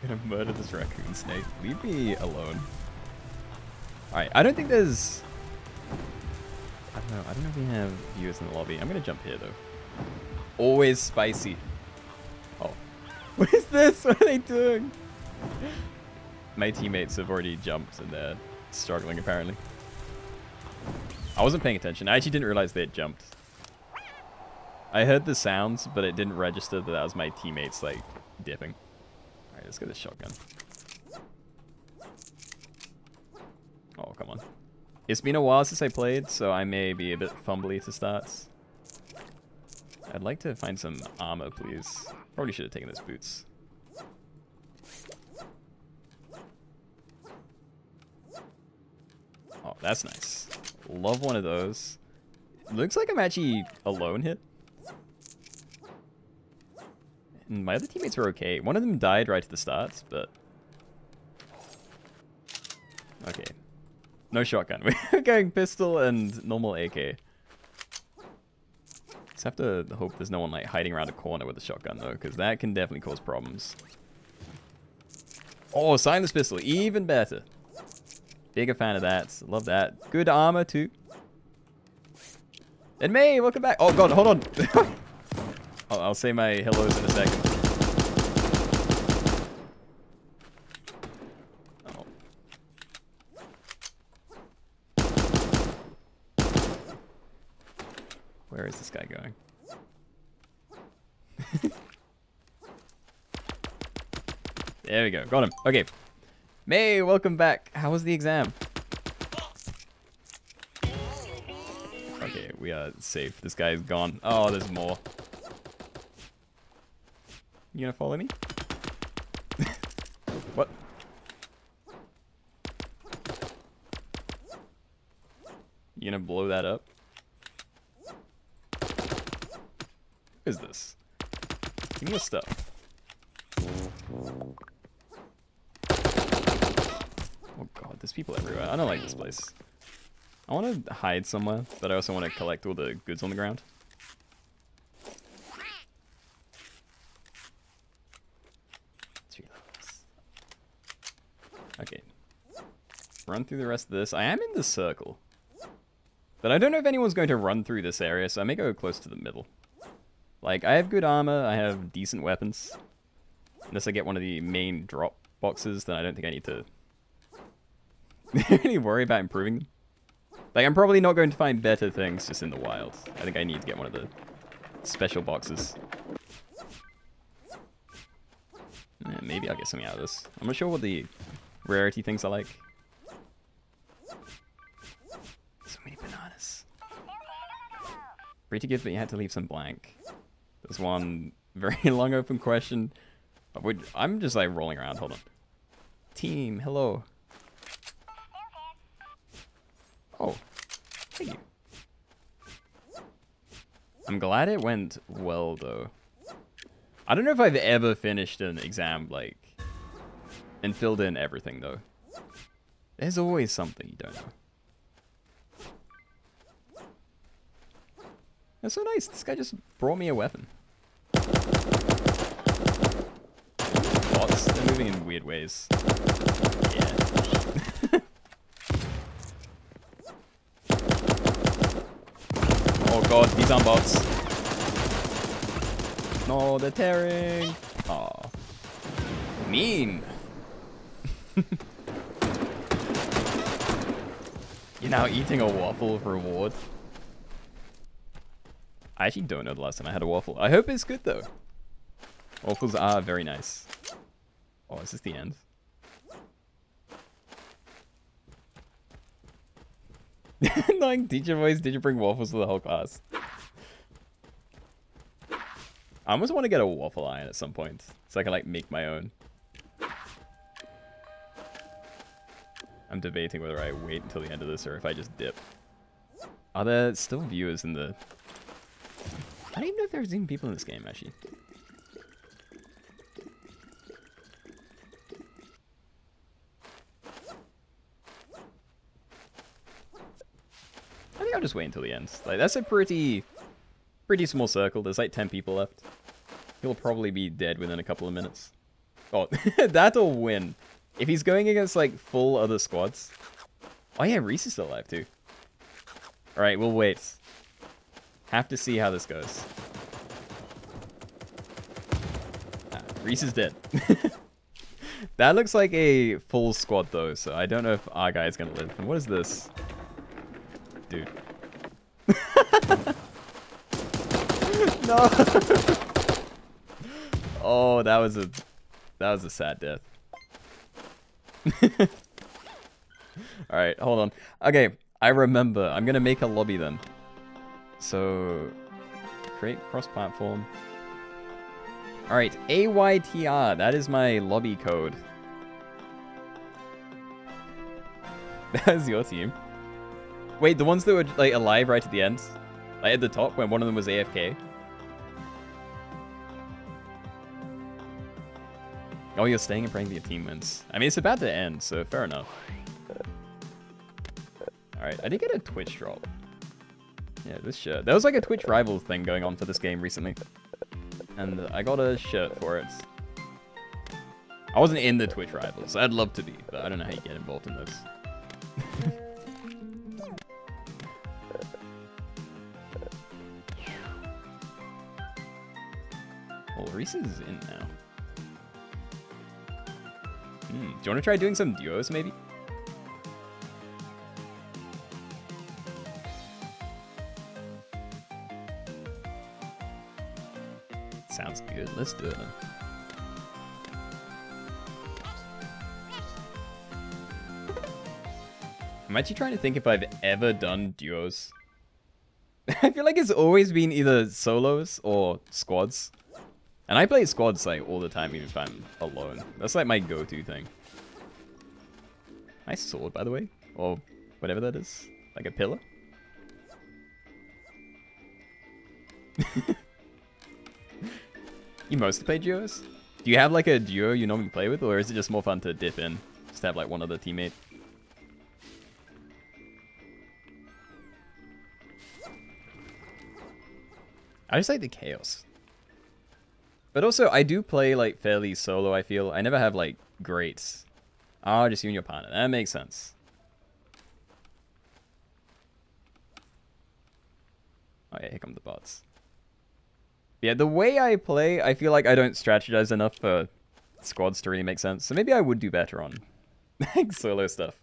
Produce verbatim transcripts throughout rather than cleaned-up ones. I'm gonna murder this raccoon snake. Leave me alone. Alright, I don't think there's... I don't know. I don't know if we have viewers in the lobby. I'm gonna jump here, though. Always spicy. Oh. What is this? What are they doing? My teammates have already jumped and they're struggling, apparently. I wasn't paying attention. I actually didn't realize they had jumped. I heard the sounds, but it didn't register that that was my teammates, like, dipping. Alright, let's get this shotgun. Oh, come on. It's been a while since I played, so I may be a bit fumbly to starts. I'd like to find some armor, please. Probably should have taken those boots. Oh, that's nice. Love one of those. Looks like I'm actually alone here. And my other teammates were okay. One of them died right at the start, but... Okay. No shotgun. We're going pistol and normal A K. Just have to hope there's no one like hiding around a corner with a shotgun, though, because that can definitely cause problems. Oh, silenced pistol. Even better. Bigger fan of that. Love that. Good armor, too. And May, welcome back. Oh, God, hold on. I'll, I'll say my hellos in a second. Oh. Where is this guy going? There we go. Got him. Okay. May, welcome back. How was the exam? Okay, we are safe. This guy is gone. Oh, there's more. You gonna follow me? What? You gonna blow that up? What is this? Give me the stuff. Oh god, there's people everywhere. I don't like this place. I want to hide somewhere, but I also want to collect all the goods on the ground. Three levels. Okay. Run through the rest of this. I am in the circle. But I don't know if anyone's going to run through this area, so I may go close to the middle. Like, I have good armor, I have decent weapons. Unless I get one of the main drop boxes, then I don't think I need to really worry about improving them. Like, I'm probably not going to find better things just in the wild. I think I need to get one of the special boxes. Eh, maybe I'll get something out of this. I'm not sure what the rarity things are like. So many bananas. Free to give, but you had to leave some blank. There's one very long open question. I'm just, like, rolling around. Hold on. Team, hello. Oh, thank you. I'm glad it went well, though. I don't know if I've ever finished an exam, like, and filled in everything, though. There's always something you don't know. That's so nice. This guy just brought me a weapon. Bots, they're moving in weird ways. Yeah. God, these aren't bots. No, they're tearing. Oh, mean. You're now eating a waffle for reward. I actually don't know the last time I had a waffle. I hope it's good, though. Waffles are very nice. Oh, is this the end? Like, teacher voice, did you bring waffles to the whole class? I almost want to get a waffle iron at some point, so I can, like, make my own. I'm debating whether I wait until the end of this or if I just dip. Are there still viewers in the... I don't even know if there's even people in this game, actually. I'll just wait until the end. Like, that's a pretty, pretty small circle. There's like ten people left. He'll probably be dead within a couple of minutes. Oh, that'll win. If he's going against, like, full other squads. Oh, yeah, Reese is still alive, too. All right, we'll wait. Have to see how this goes. Ah, Reese is dead. That looks like a full squad, though, so I don't know if our guy is going to live. And what is this? Dude. No! Oh, that was a... That was a sad death. Alright, hold on. Okay, I remember. I'm going to make a lobby then. So, create cross-platform. Alright, A Y T R. That is my lobby code. That is your team. Wait, the ones that were like alive right at the end? Like at the top when one of them was A F K? Oh, you're staying and praying that your team wins. I mean, it's about to end, so fair enough. Alright, I did get a Twitch drop. Yeah, this shirt. There was like a Twitch Rivals thing going on for this game recently. And I got a shirt for it. I wasn't in the Twitch Rivals. I'd love to be, but I don't know how you get involved in this. Well, Reese is in now. Hmm. Do you want to try doing some duos, maybe? Sounds good. Let's do it. I'm actually trying to think if I've ever done duos. I feel like it's always been either solos or squads. And I play squads like all the time, even if I'm alone. That's like my go-to thing. Nice sword, by the way, or whatever that is, like a pillar. You mostly play duos? Do you have like a duo you normally play with, or is it just more fun to dip in, just have like one other teammate? I just like the chaos. But also, I do play, like, fairly solo, I feel. I never have, like, greats. Ah, oh, just you and your partner. That makes sense. Oh, yeah, here come the bots. Yeah, the way I play, I feel like I don't strategize enough for squads to really make sense. So maybe I would do better on solo stuff.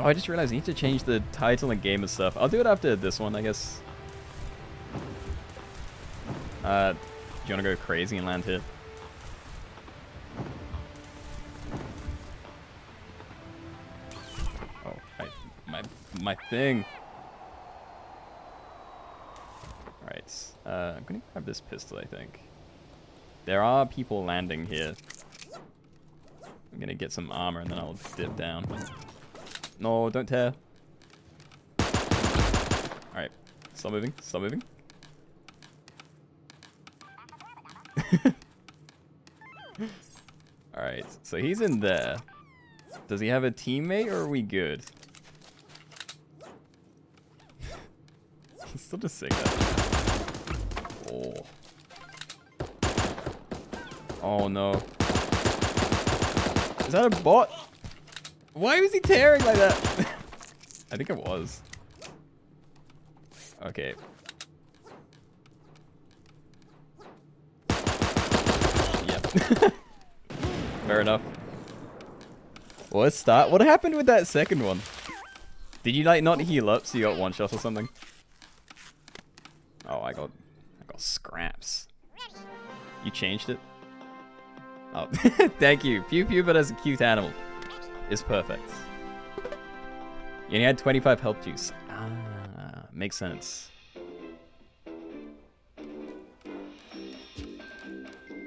Oh, I just realized I need to change the title and game and stuff. I'll do it after this one, I guess. Uh, do you want to go crazy and land here? Oh, I, my my thing. All right, uh, I'm gonna grab this pistol. I think there are people landing here. I'm gonna get some armor and then I'll dip down. No, don't tear. All right, stop moving. Stop moving. Alright, so he's in there. Does he have a teammate or are we good? He's still just saying that. Oh. Oh no. Is that a bot? Why was he tearing like that? I think it was. Okay. Fair enough. Well, let's start. What happened with that second one? Did you like not heal up so you got one shot or something? Oh, I got I got scraps. You changed it? Oh, thank you. Pew Pew but as a cute animal. It's perfect. You only had twenty-five health juice. Ah, makes sense.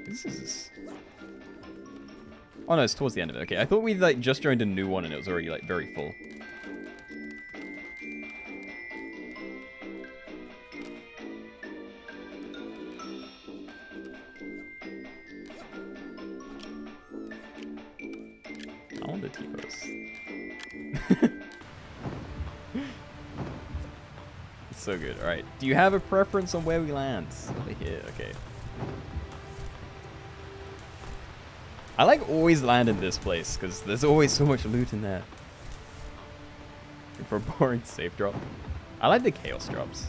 This is... Oh no, it's towards the end of it. Okay, I thought we like just joined a new one and it was already like very full. I want the T-pose. It's so good. All right, do you have a preference on where we land? Over here, okay. I like always land in this place because there's always so much loot in there. For a boring safe drop. I like the chaos drops.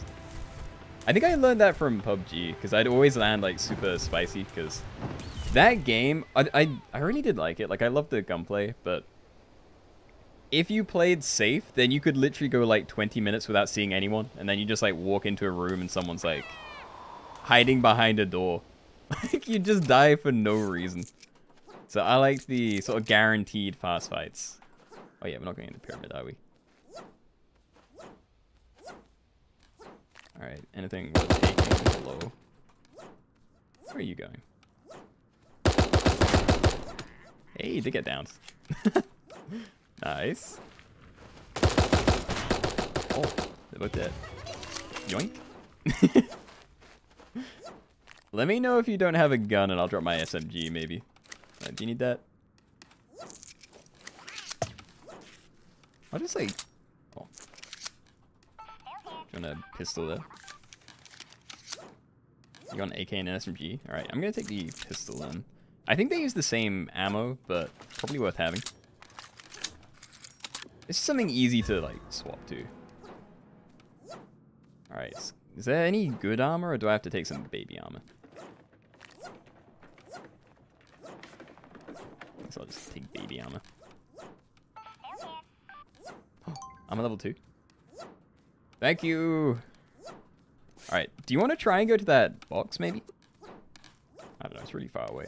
I think I learned that from P U B G because I'd always land like super spicy because that game, I, I, I really did like it. Like I loved the gunplay, but if you played safe, then you could literally go like twenty minutes without seeing anyone. And then you just like walk into a room and someone's like hiding behind a door. Like you just die for no reason. So I liked the sort of guaranteed fast fights. Oh yeah, we're not going into pyramid, are we? Alright, anything we'll take below. Where are you going? Hey, you did get down. Nice. Oh, they're both dead. Yoink. Let me know if you don't have a gun and I'll drop my S M G maybe. Right, do you need that? I'll just like... Oh. Do you want a pistol there? You got an A K and an S M G? Alright, I'm going to take the pistol then. I think they use the same ammo, but probably worth having. It's something easy to like swap to. Alright, is there any good armor or do I have to take some baby armor? So I'll just take baby armor. Oh, I'm a level two. Thank you. Alright, do you want to try and go to that box maybe? I don't know, it's really far away.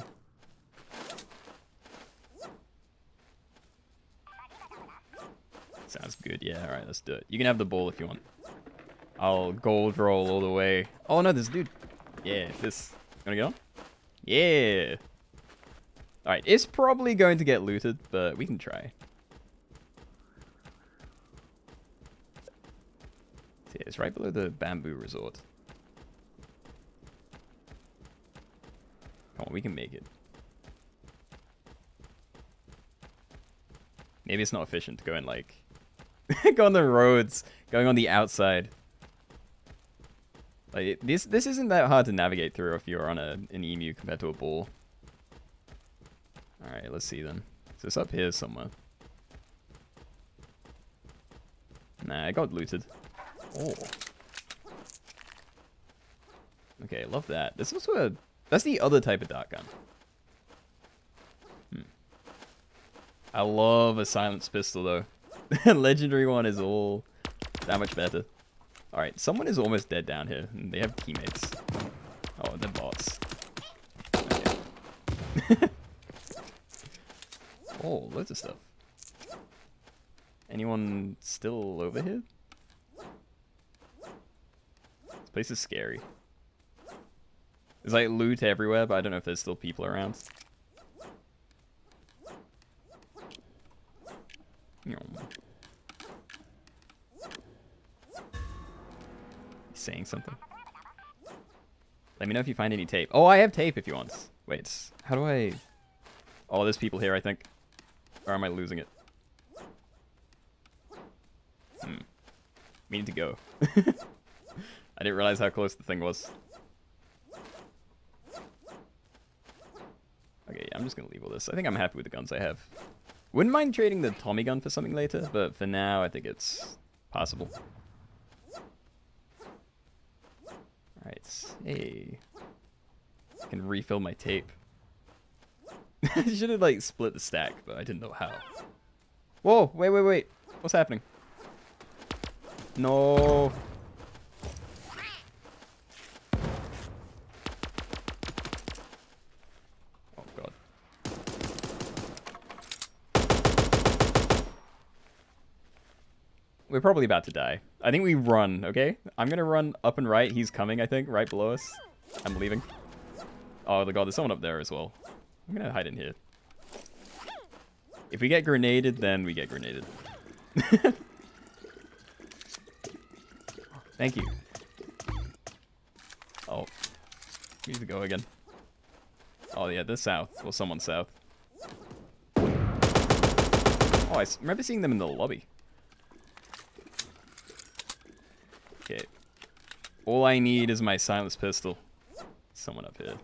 Sounds good, yeah. Alright, let's do it. You can have the ball if you want. I'll gold roll all the way. Oh no, this dude. Yeah, this. Gonna get on? Yeah. Alright, it's probably going to get looted, but we can try. See, it's right below the bamboo resort. Come on, we can make it. Maybe it's not efficient to go in, like, go on the roads, going on the outside. Like, this this isn't that hard to navigate through if you're on a, an emu compared to a ball. Alright, let's see then. So it's up here somewhere. Nah, I got looted. Oh. Okay, love that. There's also a... That's the other type of dart gun. Hmm. I love a silenced pistol, though. The legendary one is all that much better. Alright, someone is almost dead down here. And they have teammates. Oh, they're bots. Okay. Oh, loads of stuff. Anyone still over here? This place is scary. There's like loot everywhere, but I don't know if there's still people around. He's saying something. Let me know if you find any tape. Oh, I have tape if you want. Wait, how do I... Oh, there's people here, I think. Or am I losing it? Hmm. We need to go. I didn't realize how close the thing was. Okay, yeah, I'm just going to leave all this. I think I'm happy with the guns I have. Wouldn't mind trading the Tommy gun for something later, but for now, I think it's possible. Alright, hey. I can refill my tape. I should have, like, split the stack, but I didn't know how. Whoa, wait, wait, wait. What's happening? No. Oh, God. We're probably about to die. I think we run, okay? I'm going to run up and right. He's coming, I think, right below us. I'm leaving. Oh, God, there's someone up there as well. I'm gonna hide in here. If we get grenaded, then we get grenaded. Thank you. Oh. We need to go again. Oh, yeah, they're south. Or someone's south. Oh, I remember seeing them in the lobby. Okay. All I need is my silenced pistol. Someone up here.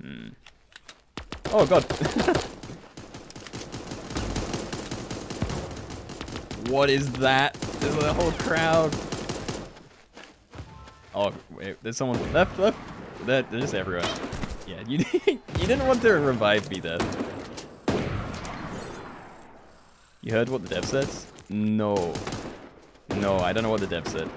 Hmm. Oh god. What is that? There's a whole crowd. Oh wait, there's someone left, left. They're just everywhere. Yeah, you you didn't want to revive me there. You heard what the dev said? No. No, I don't know what the dev said.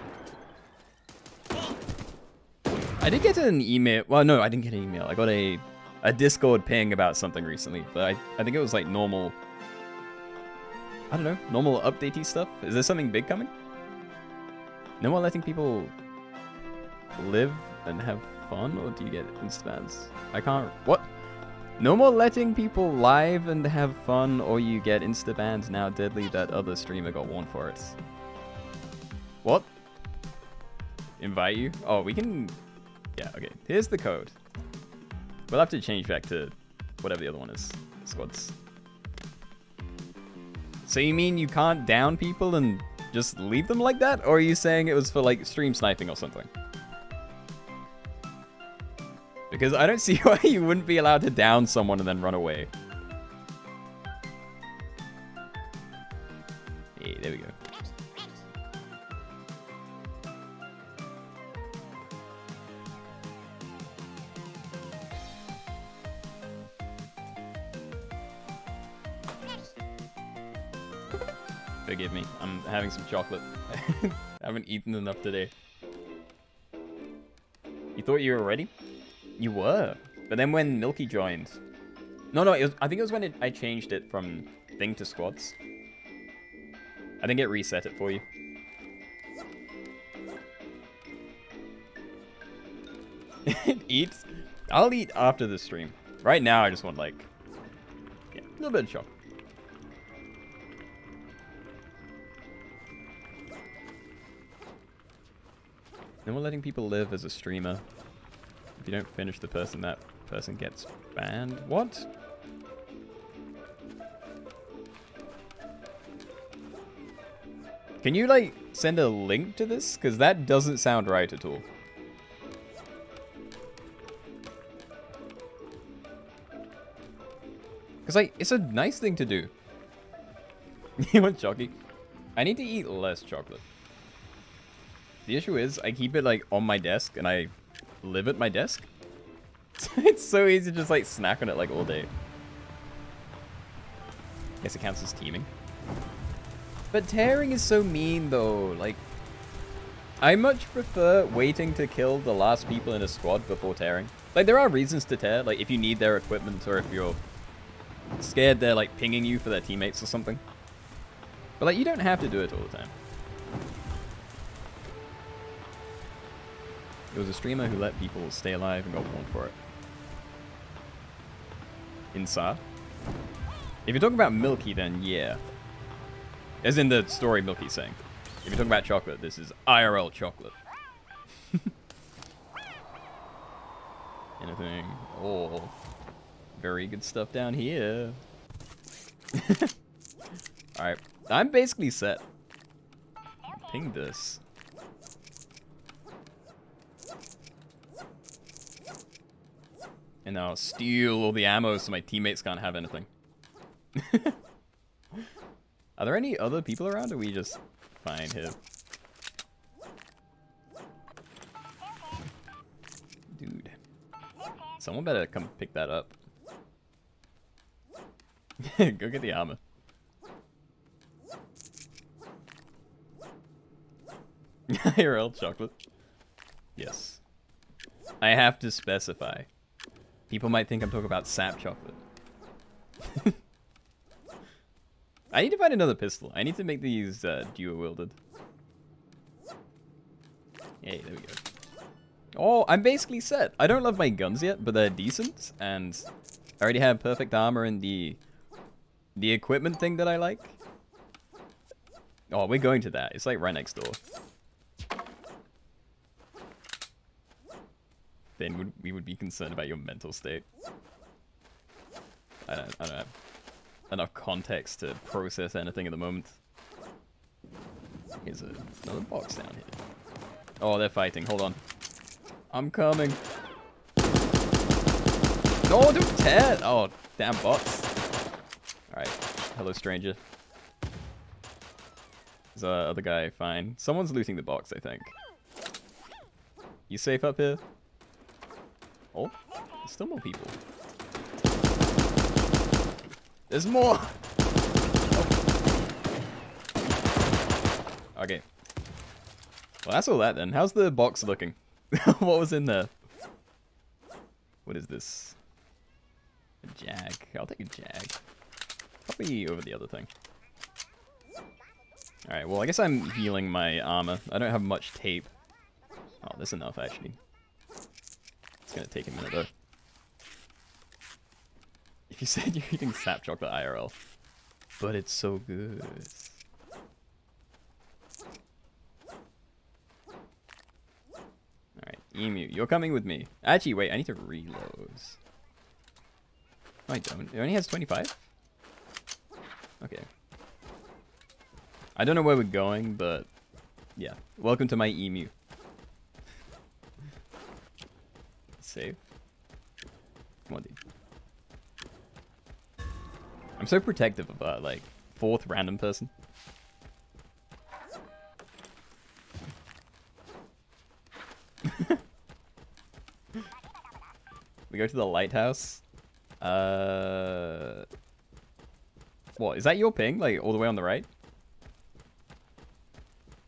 I did get an email. Well, no, I didn't get an email. I got a a Discord ping about something recently, but I, I think it was like normal. I don't know, normal updatey stuff. Is there something big coming? No more letting people live and have fun, or do you get insta-bans? I can't. What? No more letting people live and have fun, or you get insta-bans. Now Deadly, that other streamer, got warned for it. What? Invite you? Oh, we can. Yeah. Okay. Here's the code. We'll have to change back to whatever the other one is. Squads. So you mean you can't down people and just leave them like that? Or are you saying it was for like stream sniping or something? Because I don't see why you wouldn't be allowed to down someone and then run away. Hey, there we go. Forgive me, I'm having some chocolate. I haven't eaten enough today. You thought you were ready? You were. But then when Milky joined... No, no, it was, I think it was when it, I changed it from thing to squads. I think it reset it for you. Eat? I'll eat after the stream. Right now I just want like... Yeah, a little bit of chocolate. No more letting people live as a streamer. If you don't finish the person, that person gets banned. What? Can you, like, send a link to this? Because that doesn't sound right at all. Because, like, it's a nice thing to do. You want chocolate? I need to eat less chocolate. The issue is, I keep it, like, on my desk, and I live at my desk. It's so easy to just, like, snack on it, like, all day. Guess it counts as teaming. But tearing is so mean, though. Like, I much prefer waiting to kill the last people in a squad before tearing. Like, there are reasons to tear. Like, if you need their equipment, or if you're scared they're, like, pinging you for their teammates or something. But, like, you don't have to do it all the time. It was a streamer who let people stay alive and got warned for it. Inside? If you're talking about Milky, then yeah. As in the story Milky's saying. If you're talking about chocolate, this is I R L chocolate. Anything? Oh. Very good stuff down here. Alright. I'm basically set. Ping this. And I'll steal all the ammo so my teammates can't have anything. Are there any other people around, or are we just fine here? Dude. Someone better come pick that up. Go get the armor. I R L chocolate. Yes. I have to specify. People might think I'm talking about sap chocolate. I need to find another pistol. I need to make these uh, dual-wielded. Hey, there we go. Oh, I'm basically set. I don't love my guns yet, but they're decent. And I already have perfect armor and the, the equipment thing that I like. Oh, we're going to that. It's like right next door. Then would, we would be concerned about your mental state. I don't, I don't have enough context to process anything at the moment. Here's a, another box down here. Oh, they're fighting. Hold on. I'm coming. No, don't tear. Oh, damn bots. Alright. Hello, stranger. Is the uh, other guy fine? Someone's looting the box, I think. You safe up here? Oh, there's still more people. There's more! Okay. Well, that's all that then. How's the box looking? What was in there? What is this? A jag. I'll take a jag. Probably over the other thing. Alright, well, I guess I'm healing my armor. I don't have much tape. Oh, that's enough, actually. It's gonna take a minute, though. If you said you're eating sap chocolate I R L. But it's so good. Alright, Emu, you're coming with me. Actually, wait, I need to reload. No, I don't. It only has twenty-five? Okay. I don't know where we're going, but yeah. Welcome to my Emu. Save. Come on, dude. I'm so protective of our, like, fourth random person. We go to the lighthouse. Uh, what, is that your ping? Like, all the way on the right?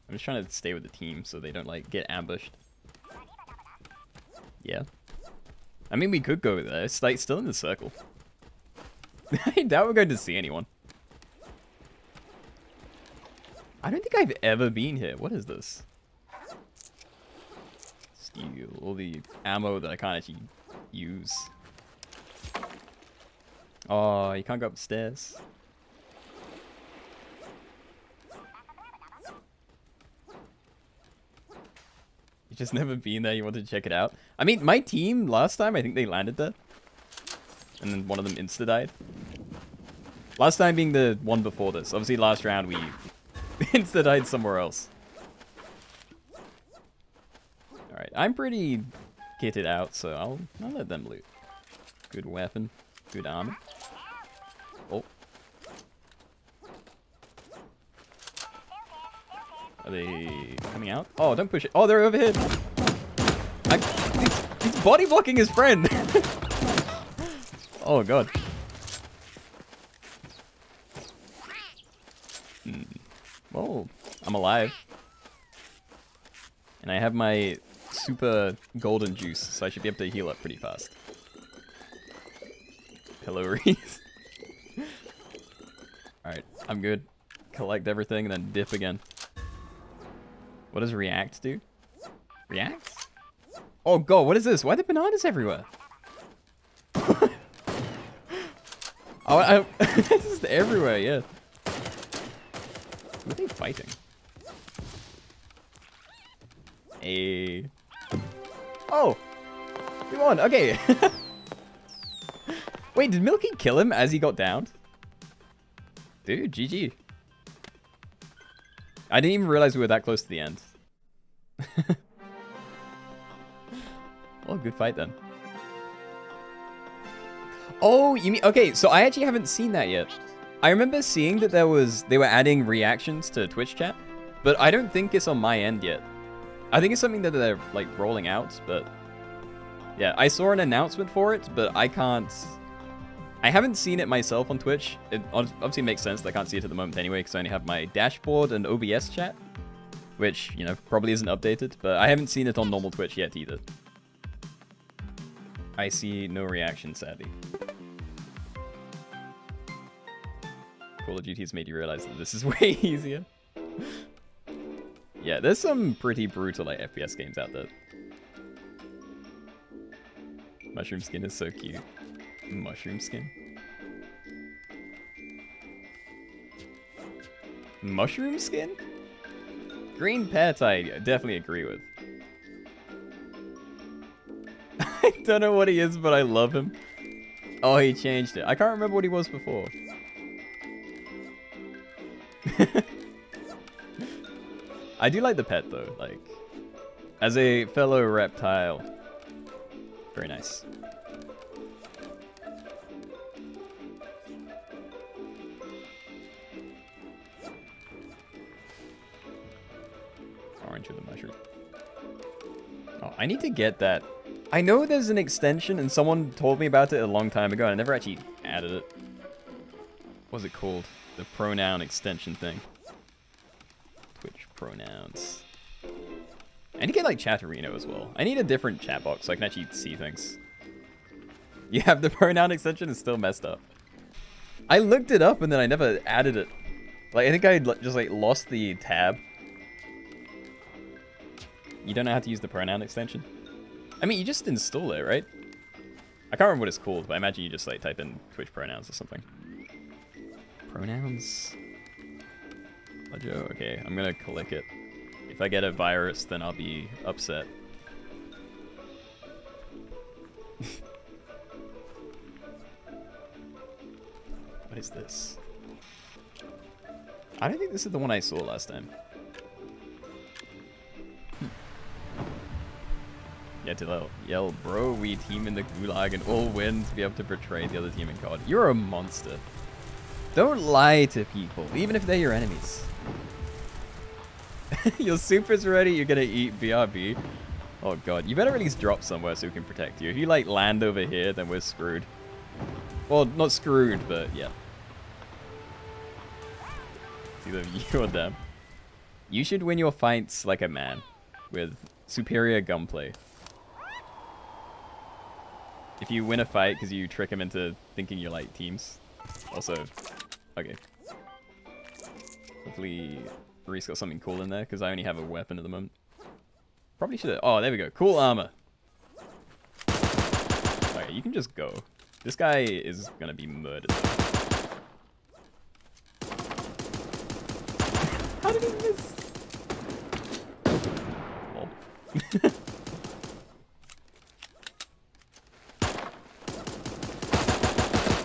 I'm just trying to stay with the team so they don't, like, get ambushed. Yeah. I mean, we could go there. It's, like, still in the circle. I doubt we're going to see anyone. I don't think I've ever been here. What is this? Steal all the ammo that I can't actually use. Oh, you can't go upstairs. You've just never been there. You wanted to check it out. I mean, my team last time, I think they landed there. And then one of them insta-died. Last time being the one before this. Obviously, last round we insta-died somewhere else. Alright, I'm pretty kitted out, so I'll, I'll let them loot. Good weapon. Good armor. Oh. Are they coming out? Oh, don't push it. Oh, they're over here. I, he's, he's body blocking his friend. Oh, God. Hmm. Whoa, I'm alive. And I have my super golden juice, so I should be able to heal up pretty fast. Calories. Alright, I'm good. Collect everything and then dip again. What does react do? React? Oh, God, what is this? Why are there bananas everywhere? Oh, I, this is everywhere, yeah. Who are they fighting? Hey. Oh! We won, okay. Wait, did Milky kill him as he got downed? Dude, G G. I didn't even realize we were that close to the end. Oh, good fight then. Oh, you mean, okay, so I actually haven't seen that yet. I remember seeing that there was, they were adding reactions to Twitch chat, but I don't think it's on my end yet. I think it's something that they're, like, rolling out, but yeah, I saw an announcement for it, but I can't, I haven't seen it myself on Twitch. It obviously makes sense that I can't see it at the moment anyway, because I only have my dashboard and O B S chat, which, you know, probably isn't updated, but I haven't seen it on normal Twitch yet either. I see no reaction, sadly. Call of Duty has made you realize that this is way easier. Yeah, there's some pretty brutal, like, F P S games out there. Mushroom skin is so cute. Mushroom skin? Mushroom skin? Green pet, I definitely agree with. I don't know what he is, but I love him. Oh, he changed it. I can't remember what he was before. I do like the pet though, like, as a fellow reptile. Very nice. mushroom. Oh, I need to get that. I know there's an extension, and someone told me about it a long time ago, and I never actually added it. What's it called? The pronoun extension thing. Twitch pronouns. I need to get, like, Chatterino as well. I need a different chat box so I can actually see things. You have the pronoun extension and still messed up. I looked it up, and then I never added it. Like, I think I just, like, lost the tab. You don't know how to use the pronoun extension? I mean, you just install it, right? I can't remember what it's called, but I imagine you just, like, type in Twitch pronouns or something. Pronouns? Lojo? Okay, I'm gonna click it. If I get a virus, then I'll be upset. What is this? I don't think this is the one I saw last time. Hm. Yeah, to yell, bro, we team in the gulag and all win to be able to betray the other team in C O D. You're a monster. Don't lie to people, even if they're your enemies. Your super's ready, you're gonna eat B R B. Oh god, you better at least drop somewhere so we can protect you. If you like land over here, then we're screwed. Well, not screwed, but yeah. It's either you or them. You should win your fights like a man, with superior gunplay. If you win a fight because you trick him into thinking you're like teams. Also, okay. Hopefully Reese got something cool in there, because I only have a weapon at the moment. Probably should have... Oh, there we go. Cool armor. Alright, you can just go. This guy is going to be murdered. How did he miss? Oh.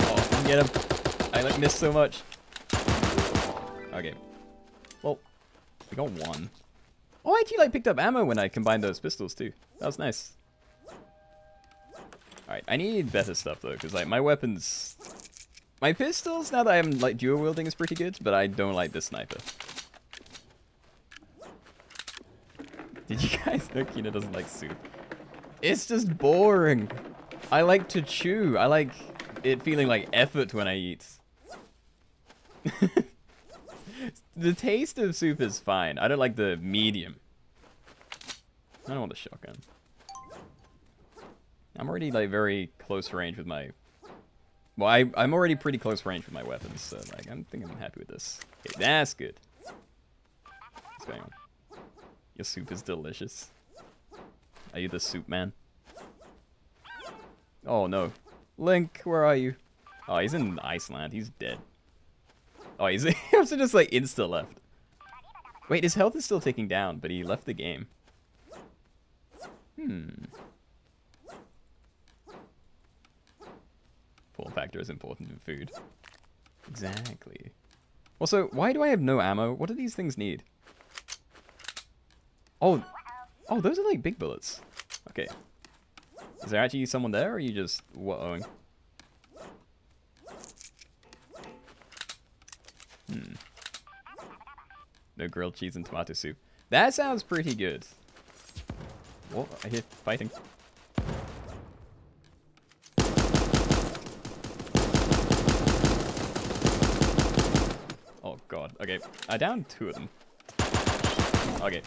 Oh, I can get him. I like, missed so much. Okay. Well, we got one. Oh, I actually like picked up ammo when I combined those pistols too. That was nice. Alright, I need better stuff though, because like my weapons, my pistols now that I'm like dual wielding is pretty good, but I don't like the sniper. Did you guys know Kina doesn't like soup? It's just boring. I like to chew. I like it feeling like effort when I eat. The taste of soup is fine. I don't like the medium. I don't want the shotgun. I'm already like very close range with my... Well, I, I'm already pretty close range with my weapons, so like I'm thinking I'm happy with this. Okay, that's good. What's going on? Your soup is delicious. Are you the soup man? Oh no. Link, where are you? Oh, he's in Iceland. He's dead. Oh, he's also just like insta left. Wait, his health is still ticking down, but he left the game. Hmm. Form factor is important in food. Exactly. Also, why do I have no ammo? What do these things need? Oh, oh, those are like big bullets. Okay. Is there actually someone there, or are you just what-ohing? Hmm. No grilled cheese and tomato soup. That sounds pretty good. What? I hear fighting. Oh god. Okay, I downed two of them. Okay,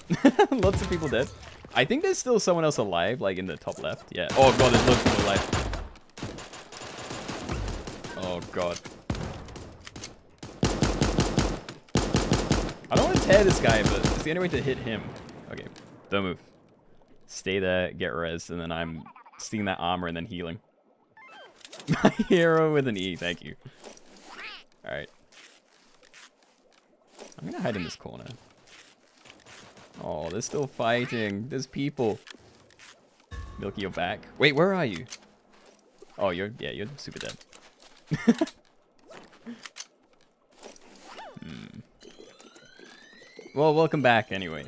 lots of people dead. I think there's still someone else alive, like in the top left. Yeah. Oh god, there's loads of people alive. Oh god. I don't want to tear this guy, but it's the only way to hit him. Okay, don't move. Stay there, get res, and then I'm seeing that armor and then healing. My hero with an E, thank you. Alright. I'm gonna hide in this corner. Oh, they're still fighting. There's people. Milky, you're back. Wait, where are you? Oh, you're, yeah, you're super dead. Hmm. Well, welcome back, anyway.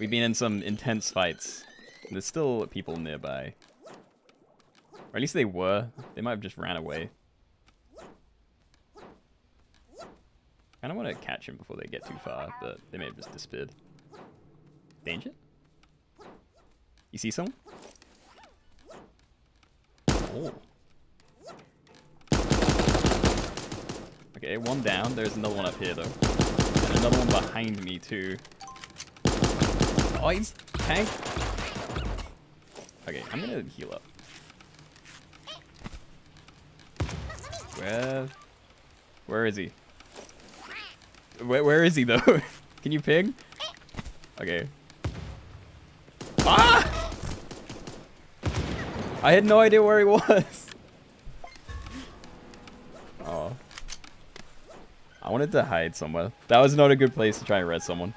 We've been in some intense fights. There's still people nearby. Or at least they were. They might have just ran away. I don't want to catch them before they get too far, but they may have just disappeared. Danger? You see someone? Oh. Okay, one down. There's another one up here, though. And another one behind me, too. Oh, he's tanked. Okay, I'm gonna heal up. Where... Where is he? Where, where is he, though? Can you ping? Okay. Ah! I had no idea where he was. Oh. I wanted to hide somewhere. That was not a good place to try and res someone.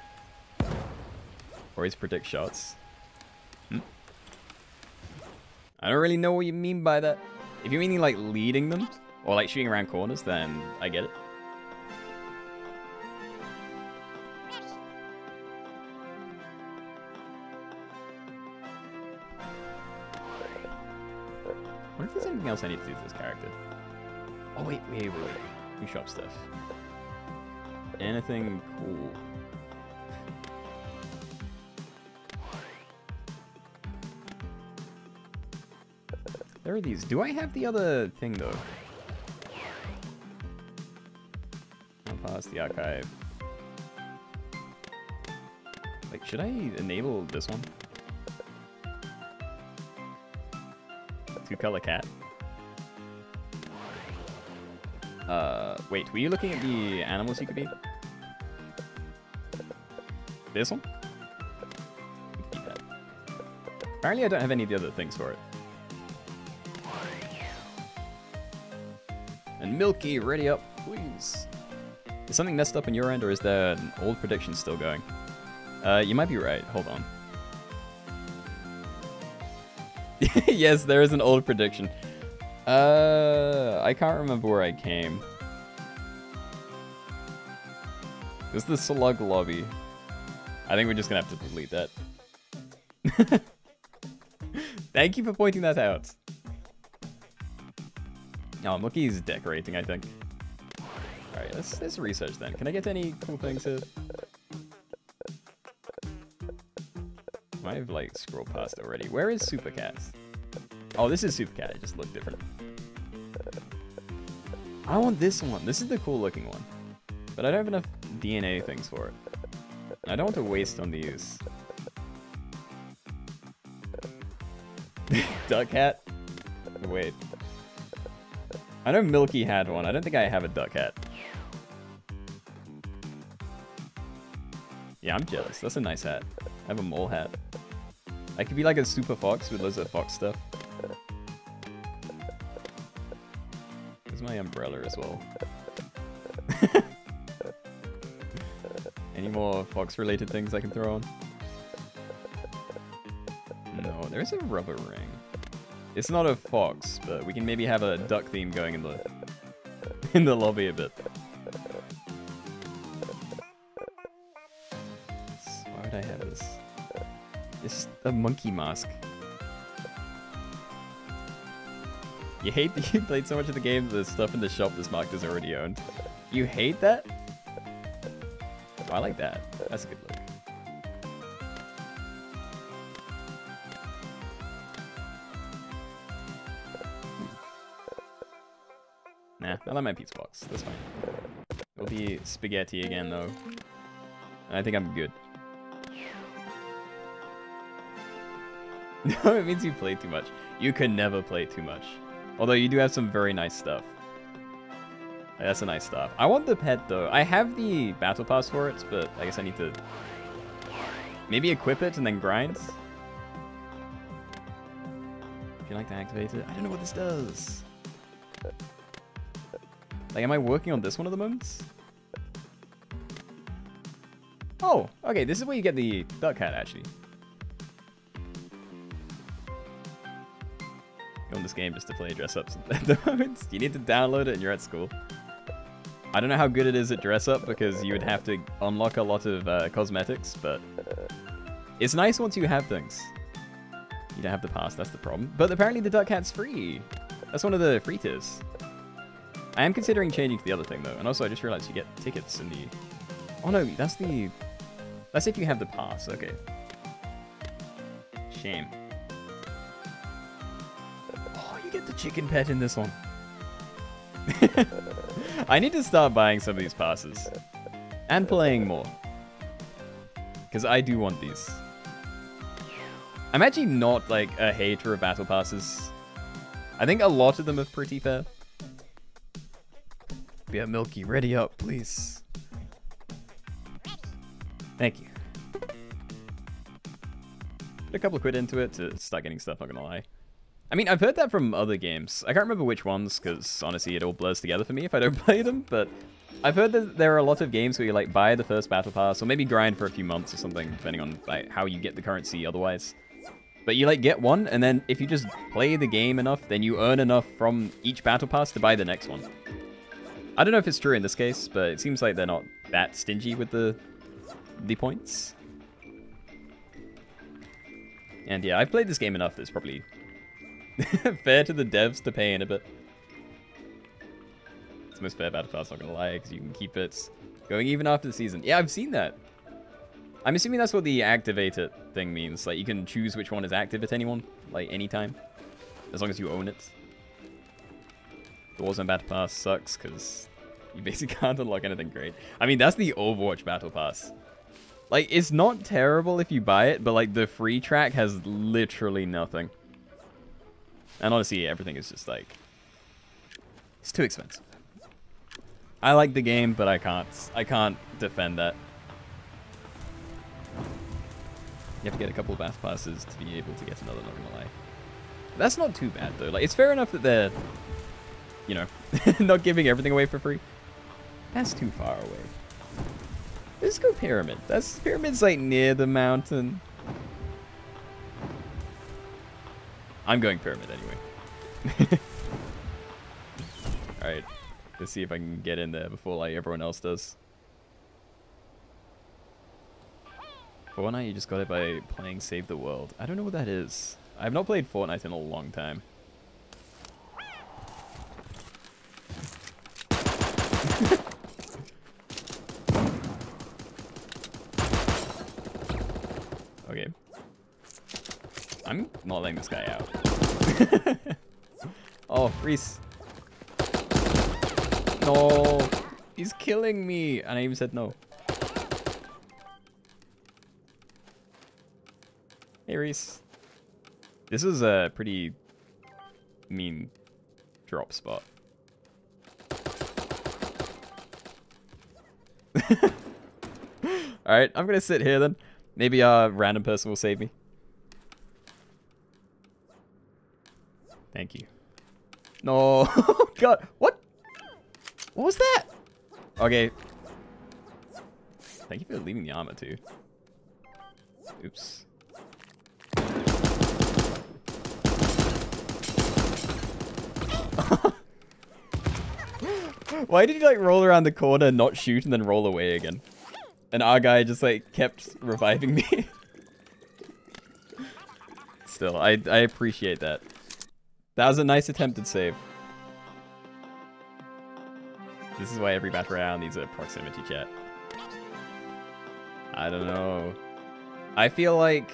Or his predict shots. Hmm? I don't really know what you mean by that. If you're meaning like leading them, or like shooting around corners, then I get it. I wonder if there's anything else I need to do with this character. Oh, wait, wait, wait, wait. We shop stuff. Anything cool? There are these. Do I have the other thing, though? I'll pass the archive. Like, should I enable this one? Two color cat. Uh, wait, were you looking at the animals you could be? This one? Keep that. Apparently I don't have any of the other things for it. And Milky, ready up, please. Is something messed up on your end, or is there an old prediction still going? Uh, you might be right, hold on. Yes, there is an old prediction. Uh, I can't remember where I came. It was the slug lobby. I think we're just gonna have to delete that. Thank you for pointing that out. Oh, I'm lucky he's decorating, I think. Alright, let's, let's research then. Can I get any cool things here? I have like scrolled past already. Where is Super Cat? Oh, this is Super Cat. It just looked different. I want this one. This is the cool looking one. But I don't have enough D N A things for it. I don't want to waste on these. Duck hat? Wait. I know Milky had one. I don't think I have a duck hat. Yeah, I'm jealous. That's a nice hat. I have a mole hat. I could be like a super fox with loads of fox stuff. There's my umbrella as well. Any more fox-related things I can throw on? No, there's a rubber ring. It's not a fox, but we can maybe have a duck theme going in the in the lobby a bit. It's a monkey mask. You hate that you played so much of the game that the stuff in the shop this marked is already owned. You hate that? Oh, I like that. That's a good look. Nah, I like my pizza box. That's fine. It'll be spaghetti again, though. And I think I'm good. No, it means you play too much. You can never play too much. Although you do have some very nice stuff. That's a nice stuff. I want the pet, though. I have the battle pass for it, but I guess I need to maybe equip it and then grind. Would you like to activate it? I don't know what this does. Like, am I working on this one at the moment? Oh, okay. This is where you get the duck hat, actually. On this game just to play dress ups at the moment. You need to download it and you're at school. I don't know how good it is at dress up because you would have to unlock a lot of uh, cosmetics, but it's nice once you have things. You don't have the pass, that's the problem. But apparently the duck hat's free. That's one of the free tiers. I am considering changing to the other thing though, and also I just realized you get tickets in the... Oh no, that's the... That's if you have the pass, okay. Shame. Oh, you get the chicken pet in this one. I need to start buying some of these passes. And playing more. Because I do want these. I'm actually not, like, a hater of battle passes. I think a lot of them are pretty fair. Yeah, Milky, ready up, please. Thank you. Put a couple of quid into it to start getting stuff, not gonna lie. I mean, I've heard that from other games. I can't remember which ones, because honestly, it all blurs together for me if I don't play them, but I've heard that there are a lot of games where you, like, buy the first battle pass, or maybe grind for a few months or something, depending on, like, how you get the currency otherwise. But you, like, get one, and then if you just play the game enough, then you earn enough from each battle pass to buy the next one. I don't know if it's true in this case, but it seems like they're not that stingy with the the points. And yeah, I've played this game enough that it's probably fair to the devs to pay in a bit. It's the most fair battle pass, not gonna lie, because you can keep it going even after the season. Yeah, I've seen that. I'm assuming that's what the activate it thing means. Like, you can choose which one is active at anyone, like, anytime, as long as you own it. The Warzone Battle Pass sucks because you basically can't unlock anything great. I mean, that's the Overwatch Battle Pass. Like, it's not terrible if you buy it, but, like, the free track has literally nothing. And honestly, everything is just, like, it's too expensive. I like the game, but I can't. I can't defend that. You have to get a couple of Battle Passes to be able to get another, not gonna lie. That's not too bad, though. Like, it's fair enough that they're, you know, not giving everything away for free. That's too far away. Let's go pyramid. That's pyramid's like near the mountain. I'm going pyramid anyway. All right, let's see if I can get in there before like everyone else does. Fortnite, you just got it by playing Save the World. I don't know what that is. I've not played Fortnite in a long time. Okay. I'm not letting this guy out. Oh, Reese. No. He's killing me. And I even said no. Hey, Reese. This is a pretty mean drop spot. Alright, I'm gonna sit here then. Maybe a random person will save me. Thank you. No. God. What? What was that? Okay. Thank you for leaving the armor too. Oops. Why did he like roll around the corner, not shoot, and then roll away again? And our guy just like kept reviving me. Still, I, I appreciate that. That was a nice attempted save. This is why every battle royale needs a proximity chat. I don't know. I feel like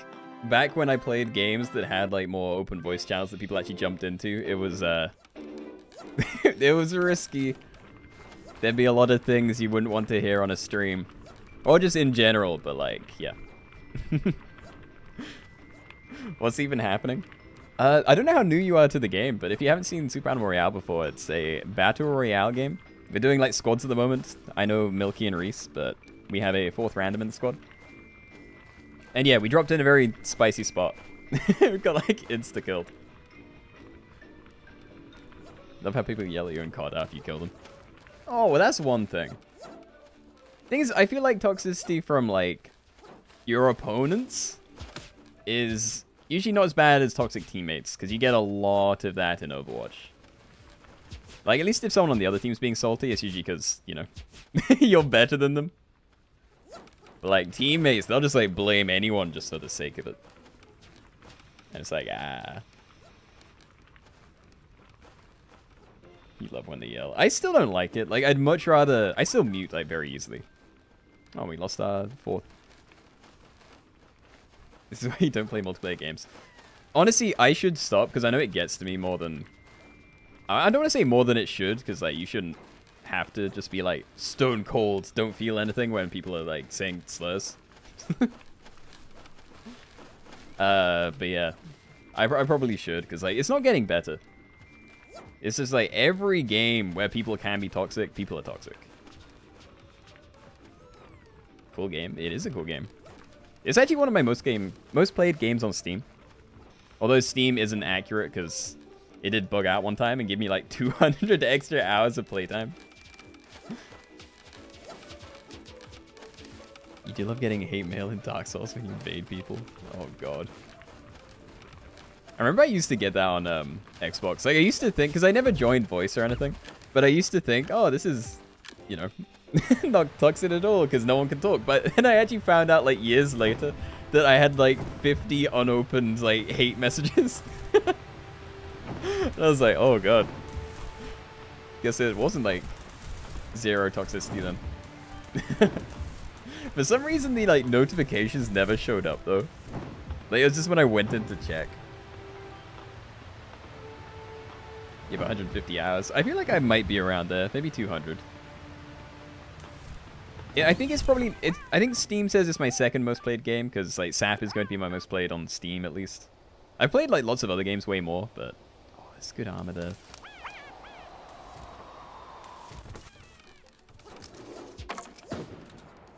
back when I played games that had like more open voice channels that people actually jumped into, it was uh, it was risky. There'd be a lot of things you wouldn't want to hear on a stream. Or just in general, but like, yeah. What's even happening? Uh, I don't know how new you are to the game, but if you haven't seen Super Animal Royale before, it's a battle royale game. We're doing like squads at the moment. I know Milky and Reese, but we have a fourth random in the squad. And yeah, we dropped in a very spicy spot. We got like insta-killed. Love how people yell at you in C O D after you kill them. Oh, well that's one thing. Thing is, I feel like toxicity from, like, your opponents is usually not as bad as toxic teammates, because you get a lot of that in Overwatch. Like, at least if someone on the other team's being salty, it's usually because, you know, you're better than them. But, like, teammates, they'll just, like, blame anyone just for the sake of it. And it's like, ah. You love when they yell. I still don't like it. Like, I'd much rather... I still mute, like, very easily. Oh, we lost our fourth. This is why you don't play multiplayer games. Honestly, I should stop, because I know it gets to me more than... I don't want to say more than it should, because like you shouldn't have to just be like, stone cold, don't feel anything when people are like saying slurs. uh, but yeah, I, I probably should, because like it's not getting better. It's just like every game where people can be toxic, people are toxic. Cool game. It is a cool game. It's actually one of my most game, most played games on Steam. Although Steam isn't accurate because it did bug out one time and give me like two hundred extra hours of playtime. You do love getting hate mail in Dark Souls when you invade people. Oh god. I remember I used to get that on um, Xbox. Like I used to think, because I never joined voice or anything, but I used to think, oh, this is, you know, not toxic at all because no one can talk. But then I actually found out like years later that I had like fifty unopened like hate messages. I was like, oh god. Guess it wasn't like zero toxicity then. For some reason the like notifications never showed up though. Like it was just when I went in to check. Yeah, but one hundred fifty hours. I feel like I might be around there, maybe two hundred. Yeah, I think it's probably it. I think Steam says it's my second most played game because like S A P is going to be my most played on Steam at least. I've played like lots of other games way more, but oh, it's good armor there.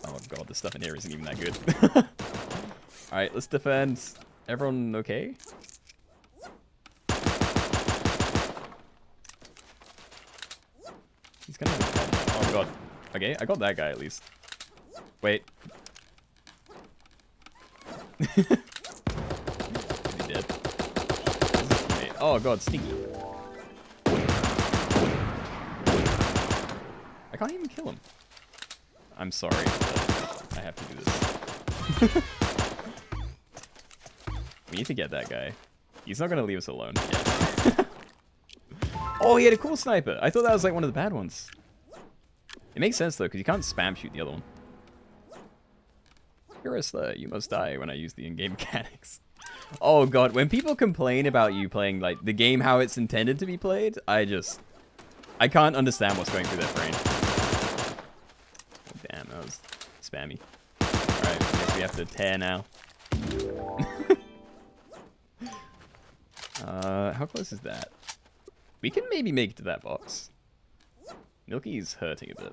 Oh god, the stuff in here isn't even that good. All right, let's defend. Everyone okay? He's gonna. Oh god. Okay, I got that guy at least. Wait. He did. Oh god, sneaky. I can't even kill him. I'm sorry, but I have to do this. We need to get that guy. He's not gonna leave us alone. Yeah. Oh, he had a cool sniper. I thought that was like one of the bad ones. It makes sense, though, because you can't spam shoot the other one. You're a slur. You must die when I use the in-game mechanics. Oh, God. When people complain about you playing, like, the game how it's intended to be played, I just... I can't understand what's going through their brain. Oh, damn, that was spammy. All right, I guess we have to tear now. uh, how close is that? We can maybe make it to that box. Milky's hurting a bit.